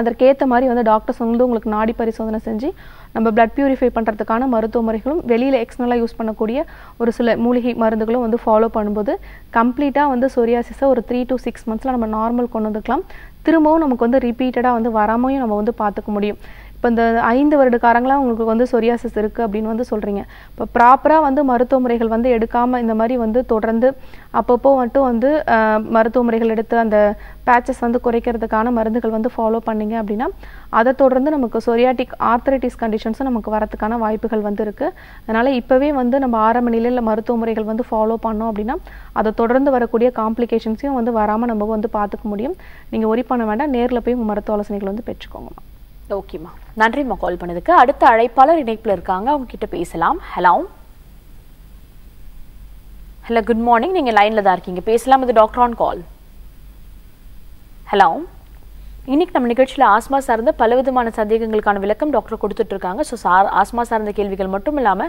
அதற்கேத்த மாதிரி வந்து டாக்டர்ஸ் வந்து உங்களுக்கு நாடி பரிசோதனை செஞ்சு நம்ம blood purify பண்றதுக்கான மருத்துவ முறைகளும் வெளியில எக்ஸ்னலா யூஸ் பண்ணக்கூடிய ஒரு சில மூலிகை மருந்துகளும் வந்து ஃபாலோ பண்ணும்போது கம்ப்ளீட்டா வந்து psoriasis ஒரு 3 to 6 monthsல நம்ம நார்மல் கொண்டு வந்துக்கலாம். திரும்பவும் நமக்கு வந்து ரிபீட்டடா வந்து வராமையும் நம்ம வந்து பாத்துக்க முடியும். இப்ப இந்த 5 வருடகாரங்களா உங்களுக்கு வந்து psoriasis இருக்கு அப்படினு வந்து சொல்றீங்க. இப்ப ப்ராப்பரா வந்து மருத்துவ முறைகள் வந்து எடுக்காம இந்த மாதிரி வந்து தொடர்ந்து அப்பப்போ மட்டும் வந்து மருத்துவ முறைகள் எடுத்து அந்த பேச்சஸ் வந்து குறைக்கிறதுக்கான மருந்துகள் வந்து ஃபாலோ பண்ணீங்க அப்படினா அத தொடர்ந்து நமக்கு psoriatic arthritis conditions நமக்கு வரதுக்கான வாய்ப்புகள் வந்து இருக்கு. அதனால இப்பவே வந்து நம்ம ஆரம்ப நிலையில மருத்துவ முறைகள் வந்து ஃபாலோ பண்ணோம் அப்படினா அத தொடர்ந்து வரக்கூடிய காம்ப்ளிகேஷன்ஸையும் வந்து வராம நம்ம வந்து பாத்துக்க முடியும். நீங்க worry பண்ண வேண்டாம். நேர்ல போய் உங்க மருத்துவ ஆலோசனைகளை வந்து பெற்றுக்கோங்கமா. Okay ma, நன்றிமா கால் பண்ணதுக்கு. அடுத்த அழைப்பாளர் இணைப்புல இருக்காங்க, அவங்க கிட்ட பேசலாம். Hello hello good morning. நீங்க லைன்ல தான் இருக்கீங்க, பேசலாம். இது டாக்டர் ஆன் கால். ஹலோ, இன்னைக்கு நம்ம நிகழ்ச்சியில ஆஸ்மா சார்ந்த பலவிதமான சந்தேகங்களுக்கான விளக்கம் டாக்டர் கொடுத்துட்டு இருக்காங்க. ஸோ ஆஸ்மா சார்ந்த கேள்விகள் மட்டும் இல்லாம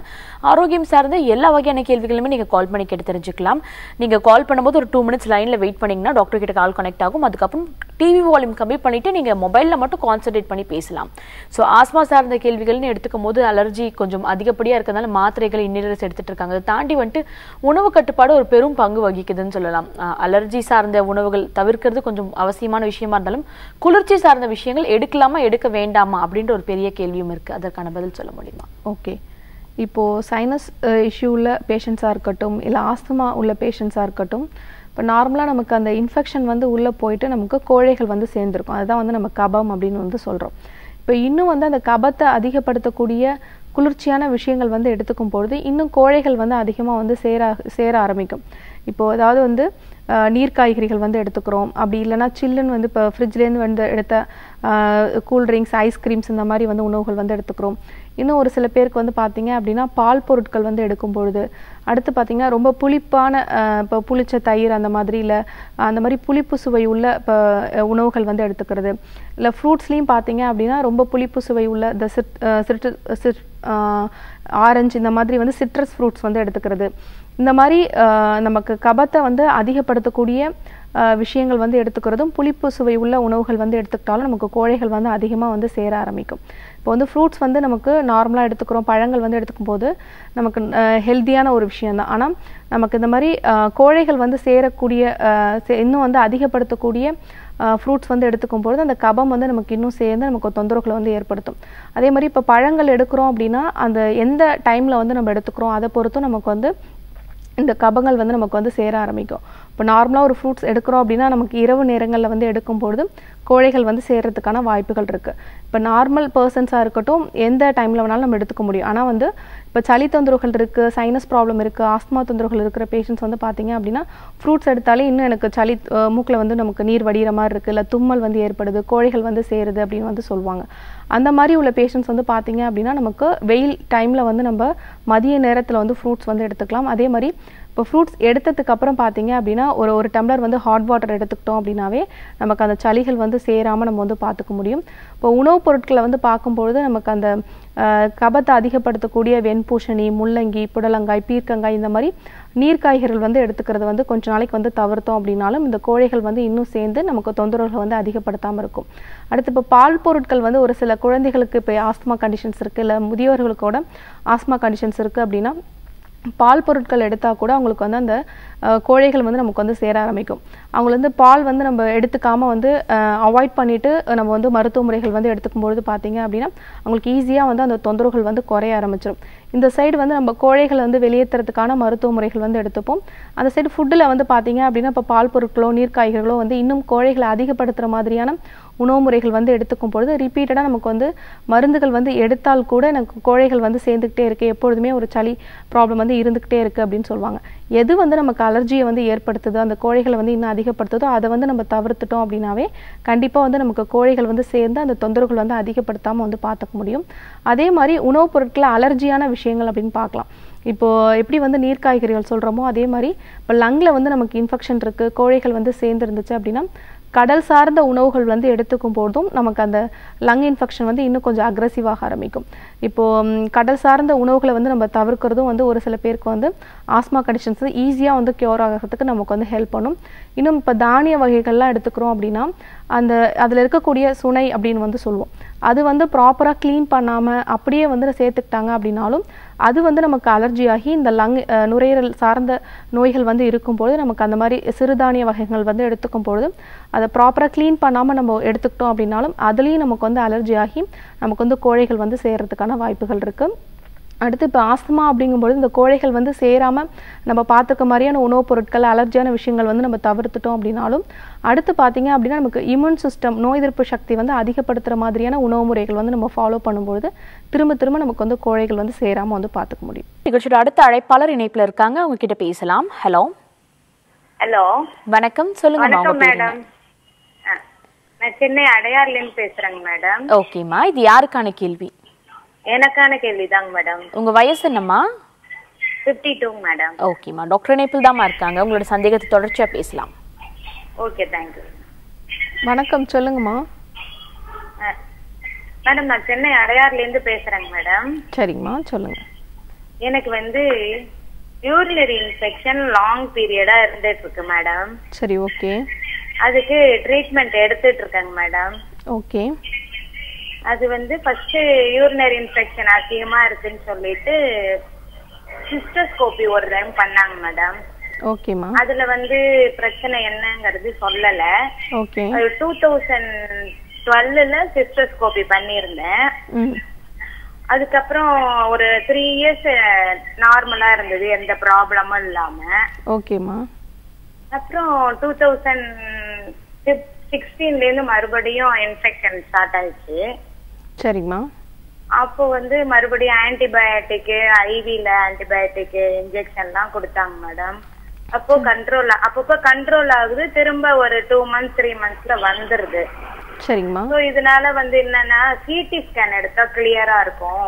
ஆரோக்கியம் சார்ந்த எல்லா வகையான கேள்விகளுமே நீங்க கால் பண்ணி கேட்டு தெரிஞ்சுக்கலாம். நீங்க கால் பண்ணும்போது ஒரு 2 minutes லைன்ல வெயிட் பண்ணீங்கன்னா டாக்டர் கிட்ட கால் கனெக்ட் ஆகும். அதுக்கப்புறம் டிவி வால்யூம் கம்மி பண்ணிட்டு நீங்க மொபைல்ல மட்டும் கான்சென்ட்ரேட் பண்ணி பேசலாம். ஸோ ஆஸ்மா சார்ந்த கேள்விகள்னு எடுத்துக்கும் போது அலர்ஜி கொஞ்சம் அதிகப்படியா இருக்கிறதுனால மாத்திரைகள் இன்னிரஸ் எடுத்துட்டு இருக்காங்க. அதை தாண்டி வந்துட்டு உணவு கட்டுப்பாடு ஒரு பெரும் பங்கு வகிக்குதுன்னு சொல்லலாம். அலர்ஜி சார்ந்த உணவுகள் தவிர்க்கிறது கொஞ்சம் அவசியமான விஷயமா இருந்தாலும் குளிர்ச்சி சார்ந்த விஷயங்கள் எடுக்கலாமா எடுக்க வேண்டாமா அப்படின்ற ஒரு பெரிய கேள்வியும் இருக்கு. அதற்கான பதில் சொல்ல முடியுமா? ஓகே, இப்போ சைனஸ் இஷ்யூ உள்ள பேஷண்ட்ஸா இருக்கட்டும் இல்ல ஆஸ்துமா உள்ள பேஷண்ட்ஸா இருக்கட்டும் இப்போ நார்மலாக நமக்கு அந்த இன்ஃபெக்ஷன் வந்து உள்ளே போயிட்டு நமக்கு கோழைகள் வந்து சேர்ந்துருக்கும். அதுதான் வந்து நம்ம கபம் அப்படின்னு வந்து சொல்கிறோம். இப்போ இன்னும் வந்து அந்த கபத்தை அதிகப்படுத்தக்கூடிய குளிர்ச்சியான விஷயங்கள் வந்து எடுத்துக்கும் பொழுது இன்னும் கோழைகள் வந்து அதிகமாக வந்து சேர ஆரம்பிக்கும். இப்போது அதாவது வந்து நீர்காய்கறிகள் வந்து எடுத்துக்கிறோம், அப்படி இல்லைனா சில்லுன்னு வந்து இப்போ ஃப்ரிட்ஜ்லேருந்து வந்து எடுத்த கூல்ட்ரிங்க்ஸ் ஐஸ்கிரீம்ஸ் இந்த மாதிரி வந்து உணவுகள் வந்து எடுத்துக்கிறோம். இன்னும் ஒரு சில பேருக்கு வந்து பார்த்தீங்க அப்படின்னா பால் பொருட்கள் வந்து எடுக்கும் பொழுது அடுத்து பார்த்தீங்கன்னா ரொம்ப புளிப்பான இப்போ புளிச்ச தயிர் அந்த மாதிரி இல்லை அந்த மாதிரி புளிப்பு சுவை உள்ள இப்போ உணவுகள் வந்து எடுத்துக்கிறது இல்லை ஃப்ரூட்ஸ்லேயும் பார்த்தீங்க அப்படின்னா ரொம்ப புளிப்பு சுவை உள்ள இந்த ஆரஞ்சு இந்த மாதிரி வந்து சிட்ரஸ் ஃப்ரூட்ஸ் வந்து எடுத்துக்கிறது. இந்த மாதிரி நமக்கு கபத்தை வந்து அதிகப்படுத்தக்கூடிய விஷயங்கள் வந்து எடுத்துக்கிறதும் புளிப்பு சுவை உள்ள உணவுகள் வந்து எடுத்துக்கிட்டாலும் நமக்கு கோழைகள் வந்து அதிகமாக வந்து சேர ஆரம்பிக்கும். இப்போ வந்து ஃப்ரூட்ஸ் வந்து நமக்கு நார்மலாக எடுத்துக்கிறோம், பழங்கள் வந்து எடுத்துக்கும் போது நமக்கு ஹெல்த்தியான ஒரு விஷயம்தான். ஆனால் நமக்கு இந்த மாதிரி கோழைகள் வந்து சேரக்கூடிய இன்னும் வந்து அதிகப்படுத்தக்கூடிய ஃப்ரூட்ஸ் வந்து எடுத்துக்கும் பொழுது அந்த கபம் வந்து நமக்கு இன்னும் சேர்ந்து நமக்கு தொந்தரவுகளை வந்து ஏற்படுத்தும். அதே மாதிரி இப்போ பழங்கள் எடுக்கிறோம் அப்படின்னா அந்த எந்த டைமில் வந்து நம்ம எடுத்துக்கிறோம் அதை பொறுத்தும் நமக்கு வந்து இந்த கபங்கள் வந்து நமக்கு வந்து சேர ஆரம்பிக்கும். இப்போ நார்மலாக ஒரு ஃப்ரூட்ஸ் எடுக்கிறோம் அப்படின்னா நமக்கு இரவு நேரங்களில் வந்து எடுக்கும்பொழுது கோழைகள் வந்து சேர்றதுக்கான வாய்ப்புகள் இருக்குது. இப்போ நார்மல் பர்சன்ஸாக இருக்கட்டும் எந்த டைமில் வேணாலும் நம்ம எடுத்துக்க முடியும். ஆனால் வந்து இப்போ சளி தொந்தரவுகள் இருக்குது, சைனஸ் ப்ராப்ளம் இருக்குது, ஆஸ்துமா தொந்தரவுகள் இருக்கிற பேஷண்ட்ஸ் வந்து பார்த்தீங்க அப்படின்னா ஃப்ரூட்ஸ் எடுத்தாலே இன்னும் எனக்கு சளி மூக்கில் வந்து நமக்கு நீர் வடிகிற மாதிரி இருக்குது, இல்லை தும்மல் வந்து ஏற்படுது, கோழைகள் வந்து சேருது அப்படின்னு வந்து சொல்லுவாங்க. அந்த மாதிரி உள்ள பேஷண்ட்ஸ் வந்து பார்த்தீங்க அப்படின்னா நமக்கு வெயில் டைமில் வந்து நம்ம மதிய நேரத்தில் வந்து ஃப்ரூட்ஸ் வந்து எடுத்துக்கலாம். அதே மாதிரி இப்போ ஃப்ரூட்ஸ் எடுத்ததுக்கு அப்புறம் பாத்தீங்க அப்படினா ஒரு டம்ளர் வந்து ஹாட் வாட்டர் எடுத்துக்கிட்டோம் அப்படினாவே நமக்கு அந்த சளிகள் வந்து சேராம நம்ம வந்து பாத்துக்க முடியும். இப்போ உணவுப் பொருட்களை வந்து பாக்கும்போது நமக்கு அந்த கபத்தை அதிகப்படுத்தக்கூடிய வெண்பூசணி, முள்ளங்கி, புடலங்காய், பீர்க்கங்காய் இந்த மாதிரி நீர்காய்கறிகள் வந்து எடுத்துக்கிறது வந்து கொஞ்ச நாளைக்கு வந்து தவிர்த்தோம் அப்படினாலும் இந்த கோழைகள் வந்து இன்னும் சேர்ந்து நமக்கு தொந்தரவுகளை வந்து அதிகப்படுத்தாம இருக்கும். அடுத்து இப்போ பால் பொருட்கள் வந்து ஒரு சில குழந்தைகளுக்கு இப்போ ஆஸ்துமா கண்டிஷன்ஸ் இருக்கு இல்ல முதியவர்களுக்கோட ஆஸ்துமா கண்டிஷன்ஸ் இருக்கு அப்படினா பால் பொருட்கள் எடுத்தா கூட அவங்களுக்கு வந்து அந்த கோழைகள் வந்து நமக்கு வந்து சேர ஆரம்பிக்கும். அவங்க வந்து பால் வந்து நம்ம எடுத்துக்காம வந்து அவாய்ட் பண்ணிட்டு நம்ம வந்து மருத்துவ முறைகள் வந்து எடுத்துக்கும் பொழுது பாத்தீங்க அப்படினா அவங்களுக்கு ஈஸியா வந்து அந்த தொந்தரவுகள் வந்து குறைய ஆரம்பிச்சிரும். இந்த சைடு வந்து நம்ம கோழைகளை வந்து வெளியேற்றதுக்கான மருத்துவ முறைகள் வந்து எடுத்துப்போம். அந்த சைடு ஃபுட்ல வந்து பாத்தீங்க அப்படினா இப்ப பால் பொருட்களோ நீர்காய்கறிகளோ வந்து இன்னும் கோழைகளை அதிகப்படுத்துற மாதிரியான உணவு முறைகள் வந்து எடுத்துக்கும் பொழுது ரிப்பீட்டடா நமக்கு வந்து மருந்துகள் வந்து எடுத்தால் கூட எனக்கு கோழைகள் வந்து சேர்ந்துக்கிட்டே இருக்கு, எப்பொழுதுமே ஒரு சளி ப்ராப்ளம் வந்து இருந்துகிட்டே இருக்கு அப்படின்னு சொல்லுவாங்க. எது வந்து நமக்கு அலர்ஜியை வந்து ஏற்படுத்துதோ, அந்த கோழைகளை வந்து இன்னும் அதிகப்படுத்துதோ அதை வந்து நம்ம தவிர்த்துட்டோம் அப்படின்னாவே கண்டிப்பா வந்து நமக்கு கோழைகள் வந்து சேர்ந்து அந்த தொந்தரவுகள் வந்து அதிகப்படுத்தாம வந்து பார்த்துக்க முடியும். அதே மாதிரி உணவுப் பொருட்கள் அலர்ஜியான விஷயங்கள் அப்படின்னு பார்க்கலாம். இப்போ எப்படி வந்து நீர்காய்கறிகள் சொல்றோமோ அதே மாதிரி இப்போ லங்ல வந்து நமக்கு இன்ஃபெக்ஷன் இருக்கு, கோழைகள் வந்து சேர்ந்து இருந்துச்சு அப்படின்னா கடல் சார்ந்த உணவுகள் வந்து எடுத்துக்கும் போதும் நமக்கு அந்த லங் இன்ஃபெக்ஷன் வந்து இன்னும் கொஞ்சம் அக்ரெசிவாக ஆரம்பிக்கும். இப்போ கடல் சார்ந்த உணவுகளை வந்து நம்ம தவிர்க்கிறதும் வந்து ஒரு சில பேருக்கு வந்து ஆஸ்மா கண்டிஷன்ஸ் ஈஸியாக வந்து கியூர் ஆகிறதுக்கு நமக்கு வந்து ஹெல்ப் பண்ணும். இன்னும் இப்போ தானிய வகைகள்லாம் எடுத்துக்கிறோம் அப்படின்னா அந்த அதில் இருக்கக்கூடிய சுனை அப்படின்னு வந்து சொல்லுவோம், அது வந்து ப்ராப்பராக க்ளீன் பண்ணாமல் அப்படியே வந்து சேர்த்துக்கிட்டாங்க அப்படின்னாலும் அது வந்து நமக்கு அலர்ஜி ஆகி இந்த லங் நுரையீரல் சார்ந்த நோய்கள் வந்து இருக்கும்போது நமக்கு அந்த மாதிரி சிறுதானிய வகைகள் வந்து எடுத்துக்கும் பொழுது அதை ப்ராப்பராக க்ளீன் பண்ணாமல் நம்ம எடுத்துக்கிட்டோம் அப்படின்னாலும் அதுலேயும் நமக்கு வந்து அலர்ஜி ஆகி நமக்கு வந்து கோழைகள் வந்து சேர்கிறதுக்கான வாய்ப்புகள் இருக்குது. அடுத்து இப்போ ஆஸ்துமா அப்படிங்கும்போது இந்த கோழைகள் வந்து சேராமல் நம்ம பார்த்துக்க மாதிரியான உணவுப் பொருட்கள் அலர்ஜியான விஷயங்கள் வந்து நம்ம தவிர்த்துட்டோம் அப்படின்னாலும் அடுத்து பார்த்தீங்க அப்படின்னா நமக்கு இம்யூன் சிஸ்டம் நோய் எதிர்ப்பு சக்தி வந்து அதிகப்படுத்துகிற மாதிரியான உணவு முறைகள் வந்து நம்ம ஃபாலோ பண்ணும்போது திரும்ப திரும்ப நமக்கு வந்து கோழைகள் வந்து சேராமல் வந்து பார்த்துக்க முடியும். நிகழ்ச்சியோட அடுத்த அழைப்பாளர் இணைப்பில் இருக்காங்க, அவங்க கிட்ட பேசலாம். ஹலோ ஹலோ வணக்கம், சொல்லுங்க. நான் சென்னை அடையார்லேருந்து பேசுறேங்க மேடம். ஓகேம்மா, இது யாருக்கான கேள்வி? எனக்கான கேள்விதாங்க மேடம். உங்க வயசு என்னம்மா? 52 மேடம். ஓகேம்மா, டாக்டர் நேபில் தான்மா இருக்காங்க, உங்களோட சந்தேகத்தை தொடர்ச்சியா பேசலாம். Okay, thank you. வணக்கம், சொல்லுங்கம்மா. மேடம் நான் சென்னை அடையார்ல இருந்து பேசுறேங்க மேடம். சரிங்கம்மா, சொல்லுங்க. எனக்கு வந்து யூரினரி இன்ஃபெக்ஷன் லாங் பீரியடா இருந்துட்டு இருக்கு மேடம். சரி, ஓகே. அதுக்கு ட்ரீட்மென்ட் எடுத்துட்டு இருக்காங்க மேடம். ஓகே. அது வந்து ஃபர்ஸ்ட் யூரினரி இன்ஃபெக்ஷன் அதிகமா இருக்குன்னு சொல்லிட்டு சிஸ்டோஸ்கோபி ஒரு டைம் பண்ணாங்க மேடம். ஓகேமா. அதுல வந்து பிரச்சனை என்னங்கிறது சொல்லல. ஓகே. 2012ல சிஸ்டோஸ்கோபி பண்ணியிருந்தேன். அதுக்கப்புறம் ஒரு 3 இயர்ஸ் நார்மலா இருந்தது, எந்த ப்ராப்ளமும் இல்லாம. ஓகேமா. அப்புறம் 2016ல இருந்து மறுபடியும் இன்ஃபெக்ஷன் ஸ்டார்ட் ஆயிடுச்சு. சரிம்மா. அப்போ வந்து மறுபடியும் ஆன்டிபயாட்டிக், ஐவில ஆன்டிபயாட்டிக் இன்ஜெக்ஷன்லாம் கொடுத்தாங்க மேடம். அப்போ கண்ட்ரோல் ஆகுது, திரும்ப ஒரு 2 மந்த்ஸ் 3 மந்த்ஸ்ல வந்துருது. சரிம்மா. சோ இதனால வந்து என்னன்னா சிடி ஸ்கேன் எடுத்தா கிளியரா இருக்கும்,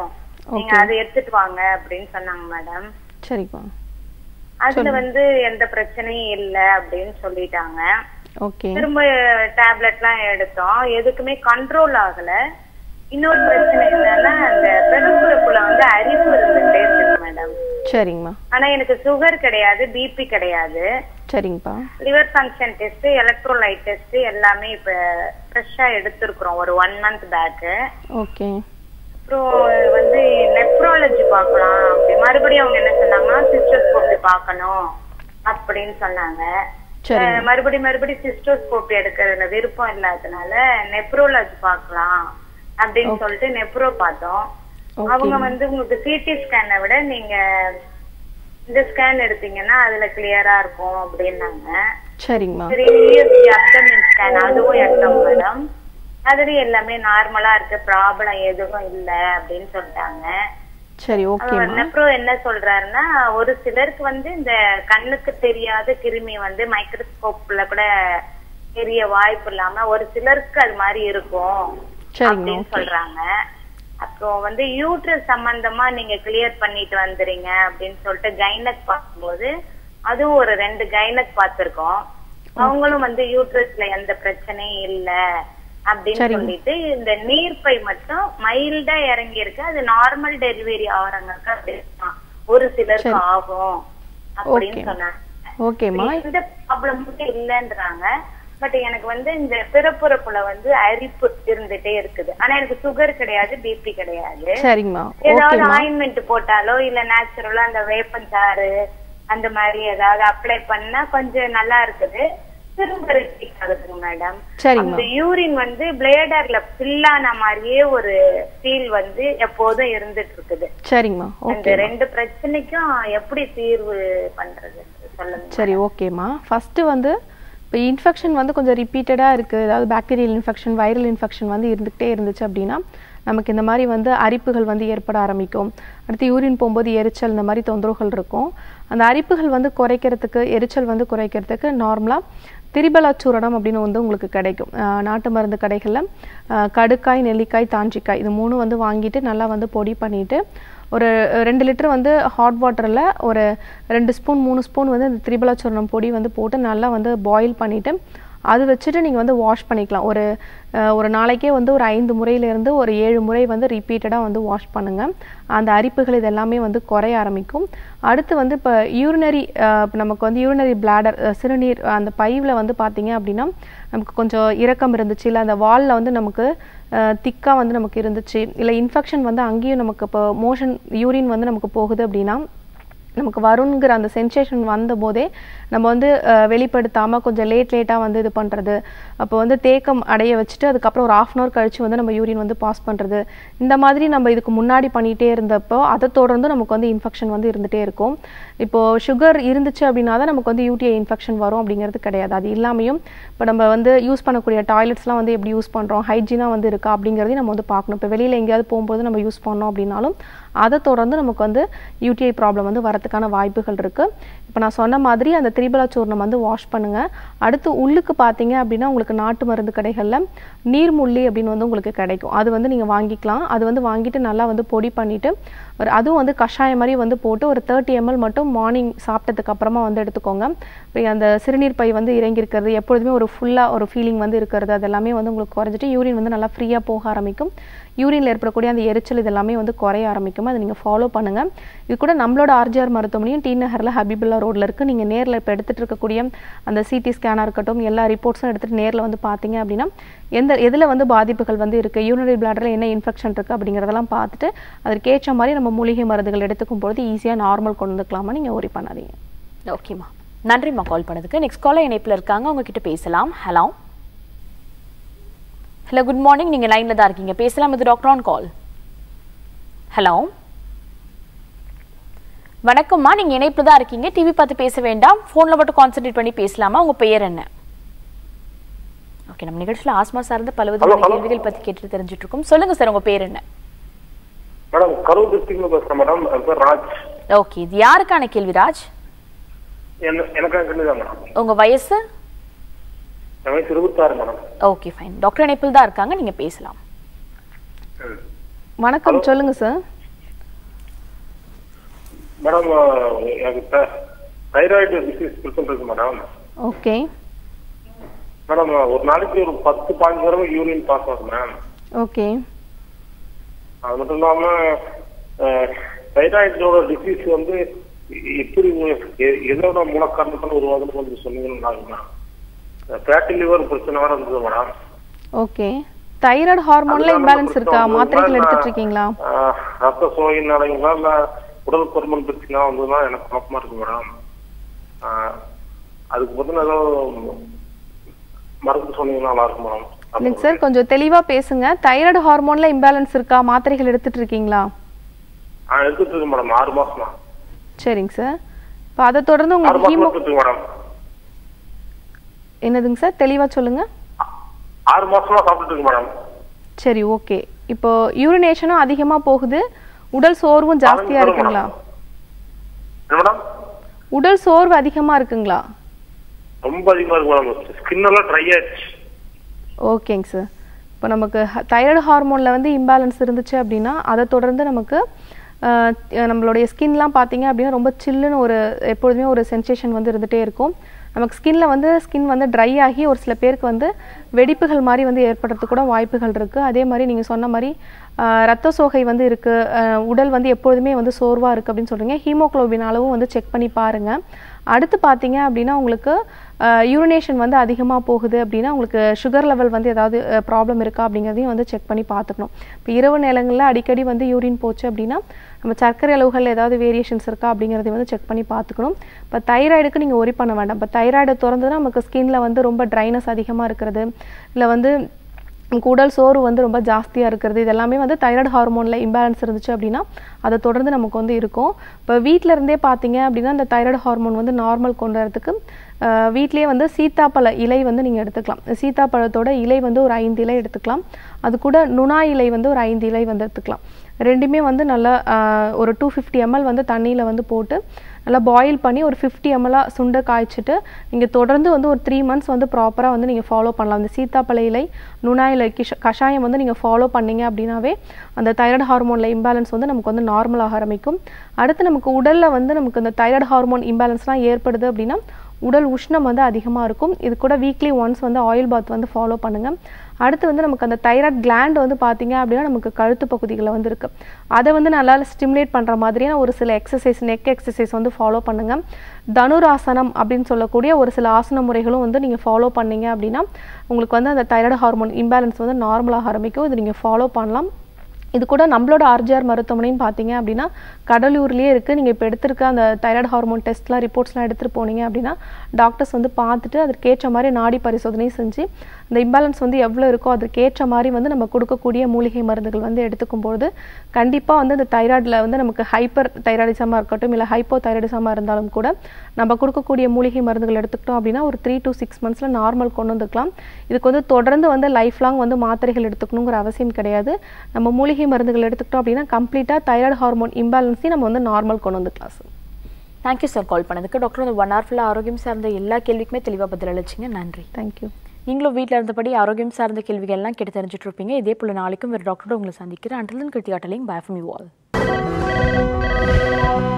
நீங்க அதை எடுத்துட்டு வாங்க அப்படின்னு சொன்னாங்க மேடம். சரிம்மா. அதுல வந்து எந்த பிரச்சனையும் இல்ல அப்படின்னு சொல்லிட்டாங்க. ஓகே. திரும்ப டேப்லெட்லாம் எடுத்தோம், எதுக்குமே கண்ட்ரோல் ஆகல. இன்னொரு பிரச்சனை என்னன்னா அந்த பெருங்குடல்ல வந்து அரிப்பு இருந்துட்டே இருக்கு மேடம். சரிங்கம்மா. ஆனா எனக்கு சுகர் கிடையாது, பிபி கிடையாது. சரிங்கப்பா. Liver function test, electrolyte test எல்லாமே இப்ப ஃப்ரெஷ்ஷா எடுத்துக்கிறோம் ஒரு 1 மந்த் பேக். ஓகே. அப்புறம் வந்து நெப்ரோலஜி பார்க்கலாம் அப்படி மறுபடியும் அவங்க என்ன சொன்னாங்கன்னா சிஸ்டோஸ்கோபி பார்க்கணும் அப்படின்னு சொன்னாங்க. மறுபடியும் சிஸ்டோஸ்கோபி எடுக்கிறதுல விருப்பம் இல்லாதனால நெப்ரோலஜி பார்க்கலாம் அப்படின்னு சொல்லிட்டு நெப்ரோ பார்த்தோம். அவங்க வந்து உங்களுக்கு சிடி ஸ்கேனை விட நீங்க இந்த ஸ்கேன் எடுத்தீங்கன்னா அதுல கிளியரா இருக்கும் அப்படின்னாங்க. சரிங்கம்மா. அப்டமன் ஸ்கேன் அதுவும் எடுத்தோம் மேடம். அதுலயும் எல்லாமே நார்மலா இருக்கு, ப்ராப்ளம் எதுவும் இல்ல அப்படின்னு சொல்லிட்டாங்க. சரி, ஓகே. நெப்ரோ என்ன சொல்றாருன்னா ஒரு சிலருக்கு வந்து இந்த கண்ணுக்கு தெரியாத கிருமி வந்து மைக்ரோஸ்கோப்ல கூட தெரிய வாய்ப்பு இல்லாம ஒரு சிலருக்கு அது மாதிரி இருக்கும் அப்படின்னு சொல்றாங்க. அப்புறம் வந்து யூட்ரஸ் சம்பந்தமா நீங்க கிளியர் பண்ணிட்டு வந்துறீங்க அப்படின்னு சொல்லிட்டு கைனக் பார்க்கும்போது அது ஒரு ரெண்டு கைனக் பாத்துறோம். அவங்களும் வந்து யூட்ரஸ்ல எந்த பிரச்சனையும் இல்ல அப்படினு சொல்லிட்டு இந்த நீர்ப்பை மட்டும் மைல்டா இறங்கி இருக்கு. அது நார்மல் டெலிவரி ஆறங்கக்க அப்படிமா ஒரு சிலருக்கு ஆகும் அப்படினு சொன்னாங்க. ஓகேமா இந்த ப்ராப்ளம் இல்லன்றாங்க. பட் எனக்கு வந்து இந்த பிறப்புறப்புல வந்து அரிப்பு இருந்துட்டே இருக்குது. ஆனா எனக்கு சுகர் கிடையாது, பிபி கிடையாது. சரிங்கம்மா. ஏதாவது ஆயின்மென்ட் போட்டாலோ இல்ல நேச்சுரலா அந்த வேப்பன் சாறு அந்த மாதிரி ஏதாவது அப்ளை பண்ணா கொஞ்சம் நல்லா இருக்குது. திரும்ப ரிப்பீட் ஆகுதுங்க மேடம். அந்த யூரின் வந்து பிளேடர்ல ஃபில் ஆன மாதிரியே ஒரு ஃபீல் வந்து எப்போதும் இருந்துட்டு இருக்குது. சரிங்கம்மா. இந்த ரெண்டு பிரச்சனைக்கும் எப்படி தீர்வு பண்றது சொல்லுங்க. சரி ஓகேமா. ஃபர்ஸ்ட் வந்து இப்போ இன்ஃபெக்ஷன் வந்து கொஞ்சம் ரிப்பீட்டடாக இருக்குது, அதாவது பாக்டீரியல் இன்ஃபெக்ஷன் வைரல் இன்ஃபெக்ஷன் வந்து இருந்துக்கிட்டே இருந்துச்சு அப்படின்னா நமக்கு இந்த மாதிரி வந்து அரிப்புகள் வந்து ஏற்பட ஆரம்பிக்கும். அடுத்து யூரின் போகும்போது எரிச்சல் இந்த மாதிரி தொந்தரவுகள் இருக்கும். அந்த அரிப்புகள் வந்து குறைக்கிறதுக்கு எரிச்சல் வந்து குறைக்கிறதுக்கு நார்மலாக திரிபலாச்சூரணம் அப்படின்னு வந்து உங்களுக்கு கிடைக்கும். நாட்டு மருந்து கடைகளில் கடுக்காய் நெல்லிக்காய் தாஞ்சிக்காய் இது மூணு வந்து வாங்கிட்டு நல்லா வந்து பொடி பண்ணிவிட்டு ஒரு 2 லிட்டர் வந்து ஹாட் வாட்டரில் ஒரு 2 ஸ்பூன் 3 ஸ்பூன் வந்து இந்த திரிபலாச்சூர்ணம் பொடி வந்து போட்டு நல்லா வந்து பாயில் பண்ணிவிட்டு அது வச்சுட்டு நீங்கள் வந்து வாஷ் பண்ணிக்கலாம். ஒரு நாளைக்கே வந்து ஒரு 5 முறையிலேருந்து ஒரு 7 முறை வந்து ரிப்பீட்டடாக வந்து வாஷ் பண்ணுங்கள். அந்த அரிப்புகள் இதெல்லாமே வந்து குறைய ஆரம்பிக்கும். அடுத்து வந்து இப்போ யூரினரி இப்போ நமக்கு வந்து யூரினரி பிளாடர் சிறுநீர் அந்த பைவில் வந்து பார்த்தீங்க அப்படின்னா நமக்கு கொஞ்சம் இறக்கம் இருந்துச்சு, இல்லை அந்த வாலில் வந்து நமக்கு திக்காக வந்து நமக்கு இருந்துச்சு, இல்லை இன்ஃபெக்ஷன் வந்து அங்கேயும் நமக்கு இப்போ மோஷன் யூரின் வந்து நமக்கு போகுது அப்படின்னா நமக்கு வருங்கிற அந்த சென்சேஷன் வந்தபோதே நம்ம வந்து வெளிப்படுத்தாமல் கொஞ்சம் லேட்டாக வந்து இது பண்ணுறது, அப்போ வந்து தேக்கம் அடைய வச்சுட்டு அதுக்கப்புறம் ஒரு 1/2 hour கழித்து வந்து நம்ம யூரின் வந்து பாஸ் பண்ணுறது, இந்த மாதிரி நம்ம இதுக்கு முன்னாடி பண்ணிகிட்டே இருந்தப்போ அதை தொடர்ந்து நமக்கு வந்து இன்ஃபெக்ஷன் வந்து இருந்துகிட்டே இருக்கும். இப்போது சுகர் இருந்துச்சு அப்படின்னா தான் நமக்கு வந்து யூடிஐ இன்ஃபெக்ஷன் வரும் அப்படிங்கிறது கிடையாது. அது இல்லாமையும் இப்போ நம்ம வந்து யூஸ் பண்ணக்கூடிய டாய்லெட்ஸ்லாம் வந்து எப்படி யூஸ் பண்ணுறோம், ஹைஜீனாக வந்து இருக்கா அப்படிங்கிறதையும் நம்ம வந்து பார்க்கணும். இப்போ வெளியில் எங்கேயாவது போகும்போது நம்ம யூஸ் பண்ணோம் அப்படின்னாலும் அதை தொடர்ந்து நமக்கு வந்து யூடிஐ ப்ராப்ளம் வந்து வரதுக்கான வாய்ப்புகள் இருக்குது. இப்போ நான் சொன்ன மாதிரி அந்த திரிபலாச்சூர்ணம் வந்து வாஷ் பண்ணுங்கள். அடுத்து உள்ளுக்கு பார்த்தீங்க அப்படின்னா உங்களுக்கு நாட்டு மருந்து கடைகளில் நீர்முள்ளி அப்படின்னு வந்து உங்களுக்கு கிடைக்கும். அது வந்து நீங்கள் வாங்கிக்கலாம். அது வந்து வாங்கிட்டு நல்லா வந்து பொடி பண்ணிவிட்டு ஒரு அதுவும் வந்து கஷாயம் மாதிரி வந்து போட்டு ஒரு 30 ml மட்டும் மார்னிங் சாப்பிட்டதுக்கு அப்புறமா வந்து எடுத்துக்கோங்க. இப்போ அந்த சிறுநீர் பை வந்து இறங்கியிருக்கிறது எப்பொழுதுமே ஒரு ஃபுல்லாக ஒரு ஃபீலிங் வந்து இருக்கிறது அதெல்லாமே வந்து உங்களுக்கு குறைஞ்சிட்டு யூரின் வந்து நல்லா ஃப்ரீயாக போக ஆரம்பிக்கும். யூரினில் ஏற்படக்கூடிய அந்த எரிச்சல் இதெல்லாமே வந்து குறைய ஆரம்பிக்கும். அதை நீங்கள் ஃபாலோ பண்ணுங்கள். இது கூட நம்மளோட RJR மருத்துவமனையும் டி நகரில் ஹபிபுல்லா ரோடில் இருக்குது. நீங்கள் நேரில் இப்போ எடுத்துகிட்டு இருக்கக்கூடிய அந்த சிடி ஸ்கேனாக இருக்கட்டும் எல்லா ரிப்போர்ட்ஸும் எடுத்துகிட்டு நேரில் வந்து பார்த்தீங்க அப்படின்னா எந்த எதில் வந்து பாதிப்புகள் வந்து இருக்குது, யூரினரி பிளாடரில் என்ன இன்ஃபெக்ஷன் இருக்குது அப்படிங்கிறதெல்லாம் பார்த்துட்டு அதற்கேற்ற மாதிரி நம்ம மூலிகை மருந்துகள் எடுத்துக்கும் பொழுது ஈஸியாக நார்மல் கொண்டு வந்துக்கலாமா, நீங்கள் ஒரி பண்ணாதீங்க. ஓகேம்மா, நன்றிம்மா கால் பண்ணதுக்கு. நெக்ஸ்ட் காலர் இணைப்பில் இருக்காங்க, உங்ககிட்ட பேசலாம். Hello hello, good morning. நீங்கள் லைனில் தான் இருக்கீங்க, பேசலாம். இது டாக்டர் ஆன் கால். ஹலோ வணக்கம்மா, நீங்கள் இணைப்பில் தான் இருக்கீங்க, டிவி பார்த்து பேச வேண்டாம், ஃபோனில் மட்டும் கான்சென்ட்ரேட் பண்ணி பேசலாமா? உங்கள் பெயர் என்ன? ஓகே, நம்ம நிகழ்ச்சியில் ஆஸ்மா சார்ந்த பல்வேறு கேள்விகள் பற்றி கேட்டு தெரிஞ்சுட்டு இருக்கோம். சொல்லுங்கள் சார், உங்கள் பேர் என்ன? மேடம் கரூர் டிஸ்ட்ரிக்ட்ல பேசுறேன் மேடம். பேர் ராஜ். ஓகே, இது யாருக்கான கேள்வி ராஜ்? எனக்கான கேள்வி தான் மேடம். உங்க வயசு? எனக்கு 26 மேடம். ஓகே ஃபைன், டாக்டர் அனிபில் தான் இருக்காங்க, நீங்க பேசலாம். வணக்கம், சொல்லுங்க சார். மேடம் எனக்கு தைராய்டு டிசீஸ் பிரச்சனை இருக்கு மேடம். ஓகே மேடம், ஒரு நாளைக்கு ஒரு 10-15 தடவை யூரின் பாஸ் ஆகும் மேம். ஓகே, அது மட்டும் இல்லாம தைராய்டோட டிசீஸ் வந்து எப்படி எதோட மூல காரணத்தால் உருவாகுதுன்னு கொஞ்சம் சொன்னீங்கன்னா. ஃபேட்டி லிவர் பிரச்சனை வர இருந்தது மேடம். ஓகே, தைராய்டு ஹார்மோன்ல இம்பேலன்ஸ் இருக்கா? மாத்திரைகள் எடுத்துட்டு இருக்கீங்களா? ரத்த சோகையினாலங்களா இல்ல உடல் பருமன் பிரச்சனை வந்ததுன்னா எனக்கு குழப்பமா இருக்கு மேடம். அதுக்கு பார்த்தீங்கன்னா ஏதோ மருந்து சொன்னீங்கன்னா நல்லா இருக்கும் மேடம். இல்லைங்க சார், கொஞ்சம் தெளிவா பேசுங்க. தைராய்டு ஹார்மோன்ல இம்பேலன்ஸ் இருக்கா? மாத்திரைகள் எடுத்துட்டு இருக்கீங்களா? எடுத்துட்டு இருக்கேன் மேடம், 6 மாசமா. சரிங்க சார், இப்போ அதை தொடர்ந்து உங்களுக்கு ஹீமோ மேடம் என்னதுங்க சார் தெளிவா சொல்லுங்க. 6 மாசமா சாப்பிட்டு இருக்கேன் மேடம். சரி ஓகே, இப்போ யூரினேஷனும் அதிகமா போகுது, உடல் சோர்வும் ஜாஸ்தியா இருக்குங்களா? மேடம் உடல் சோர்வு அதிகமா இருக்குங்களா? ரொம்ப அதிகமா இருக்கு மேடம், ஸ்கின் எல்லாம் ட்ரை ஆயிடுச்சு. ஓகேங்க சார், இப்போ நமக்கு தைராய்டு ஹார்மோனில் வந்து இம்பேலன்ஸ் இருந்துச்சு அப்படின்னா அதை தொடர்ந்து நமக்கு நம்மளுடைய ஸ்கின்லாம் பாத்தீங்க அப்படினா ரொம்ப சில்லுன்னு ஒரு எப்பொழுதுமே ஒரு சென்சேஷன் வந்து இருந்துட்டே இருக்கும் நமக்கு ஸ்கின்ல வந்து ஸ்கின் வந்து dry ஆகி ஒரு சில பேருக்கு வந்து வெடிப்புகள் மாதிரி வந்து ஏற்படுறதுக்கு கூட வாய்ப்புகள் இருக்கு அதே மாதிரி நீங்க சொன்ன மாதிரி இரத்த சோகை வந்து இருக்கு உடல் வந்து எப்பொழுதுமே வந்து சோர்வா இருக்கு அப்படினு சொல்றீங்க ஹீமோகுளோபின் அளவும் வந்து செக் பண்ணி பாருங்க அடுத்து பாத்தீங்க அப்படினா உங்களுக்கு யூரினேஷன் வந்து அதிகமா போகுது அப்படினா உங்களுக்கு சுகர் லெவல் வந்து ஏதாவது ப்ராப்ளம் இருக்கா அப்படிங்கறதையும் வந்து செக் பண்ணி பாத்துக்கணும் இப்ப இரவு நேரங்கள்ல அடிக்கடி வந்து யூரின் போச்சு அப்படினா நம்ம சர்க்கரை அளவுகள்ல ஏதாவது வேரியேஷன்ஸ் இருக்கா அப்படிங்கறதை வந்து செக் பண்ணி பாத்துக்கணும் இப்ப தைராய்டுக்கு நீங்க worry பண்ண வேண்டாம் இப்ப தைராய்டு தோறந்தா நமக்கு ஸ்கின்ல வந்து ரொம்ப ட்ரைனஸ் அதிகமா இருக்குது இல்ல வந்து கூடல் சோறு வந்து ரொம்ப ಜಾಸ್தியா இருக்குது இதெல்லாம் வந்து தைராய்டு ஹார்மோன்ல இம்பேலன்ஸ் இருந்துச்சு அப்படினா அது தொடர்ந்து நமக்கு வந்து இருக்கும் இப்ப வீட்ல இருந்தே பாத்தீங்க அப்படினா அந்த தைராய்டு ஹார்மோன் வந்து நார்மல் கொண்டு வரதுக்கு வீட்லயே வந்து சீதாப்பழ இலை வந்து நீங்க எடுத்துக்கலாம் சீதாப்பழத்தோட இலை வந்து ஒரு 5 இலை எடுத்துக்கலாம் அது கூட நுணா இலை வந்து ஒரு 5 இலை வந்து எடுத்துக்கலாம் ரெண்டுமே வந்து நல்ல ஒரு 250 ml வந்து தண்ணியில வந்து போட்டு நல்லா boil பண்ணி ஒரு 50 ml சுண்ட காய்ச்சிட்டு நீங்க தொடர்ந்து வந்து ஒரு 3 months வந்து ப்ராப்பரா வந்து நீங்க ஃபாலோ பண்ணலாம் அந்த சீதாப்பழ இலை நுணா இலை கஷாயம் வந்து நீங்க ஃபாலோ பண்ணீங்க அப்படினாவே அந்த தைராய்டு ஹார்மோன்ல இம்பேலன்ஸ் வந்து நமக்கு வந்து நார்மல் ஆக ஆரம்பிக்கும் அடுத்து நமக்கு உடல்ல வந்து நமக்கு அந்த தைராய்டு ஹார்மோன் இம்பேலன்ஸ்லாம் ஏற்படுது அப்படினா உடல் உஷ்ணம் வந்து அதிகமா இருக்கும் இது கூட வீக்லி ஒன்ஸ் வந்து ஆயில் பாத் வந்து ஃபாலோ பண்ணுங்க அடுத்து வந்து நமக்கு அந்த தைராய்டு gland வந்து பாத்தீங்க அப்படினா நமக்கு கழுத்து பகுதிகள வந்து இருக்கு அத வந்து நல்லா ஸ்டிமுலேட் பண்ற மாதிரியான ஒரு சில எக்சர்சைஸ் neck exercise வந்து ஃபாலோ பண்ணுங்க தனுராசனம் அப்படினு சொல்லக்கூடிய ஒரு சில ஆசன முறைகளும் வந்து நீங்க ஃபாலோ பண்ணீங்க அப்படினா உங்களுக்கு வந்து அந்த தைராய்டு ஹார்மோன் இம்பேலன்ஸ் வந்து நார்மலா ஆரம்பிக்கும் இது நீங்க ஃபாலோ பண்ணலாம் இது கூட நம்மளோட RJR மருத்துவமனையில பாத்தீங்க அப்படினா கடலூர்லயே இருக்கு நீங்க இப்ப எடுத்துக்க அந்த தைராய்டு ஹார்மோன் டெஸ்ட்லாம் ரிப்போர்ட்ஸ்லாம் எடுத்து போனீங்க அப்படினா டாக்டர்ஸ் வந்து பார்த்துட்டு அதற்கு ஏற்ற மாதிரி நாடி பரிசோதனை செஞ்சு அந்த இம்பேலன்ஸ் வந்து எவ்வளவு இருக்கோ அதற்கு ஏற்ற மாதிரி வந்து நம்ம கொடுக்க கூடிய மூலிகை மருந்துகள் வந்து எடுத்துக்கும் பொழுது கண்டிப்பா வந்து அந்த தைராய்டுல வந்து நமக்கு ஹைப்பர் தைராய்டிசமா இருக்கட்டும் இல்ல ஹைப்போ தைராய்டிசமா இருந்தாலும் கூட நம்ம கொடுக்க கூடிய மூலிகை மருந்துகள் எடுத்துக்கிட்டோம் அப்படினா ஒரு 3 to 6 monthsல நார்மல் கொண்டு வந்துடலாம் இதுக்கு வந்து தொடர்ந்து வந்து லைஃப் லாங் வந்து மாத்திரைகள் எடுத்துக்கணும்ங்கற அவசியம் கிடையாது நம்ம மூலிகை மருந்துகள் எடுத்துக்கிட்டோம் அப்படினா கம்ப்ளீட்டா தைராய்டு ஹார்மோன் இம்பேலன்ஸ் நம்ம வந்து நார்மல் கொண்டு வந்துடலாம் sir thank you sir call பண்ணதுக்கு டாக்டர் வந்து 1 ஹவர் ஃபுல்லா ஆரோக்கியம் சார்ந்த எல்லா கேள்விக்குமே தெளிவா பதில் அளிச்சீங்க நன்றி थैंक यू நீங்களும் வீட்ல இருந்தபடி ஆரோக்கியம் சார்ந்த கேள்விகள் எல்லாம் கேட்டு தெரிஞ்சிட்டு இருப்பீங்க இதே போல நாளைக்கும் வேற டாக்டரோட உங்களை சந்திக்கிறேன் until then Kiruthika telling bye from you all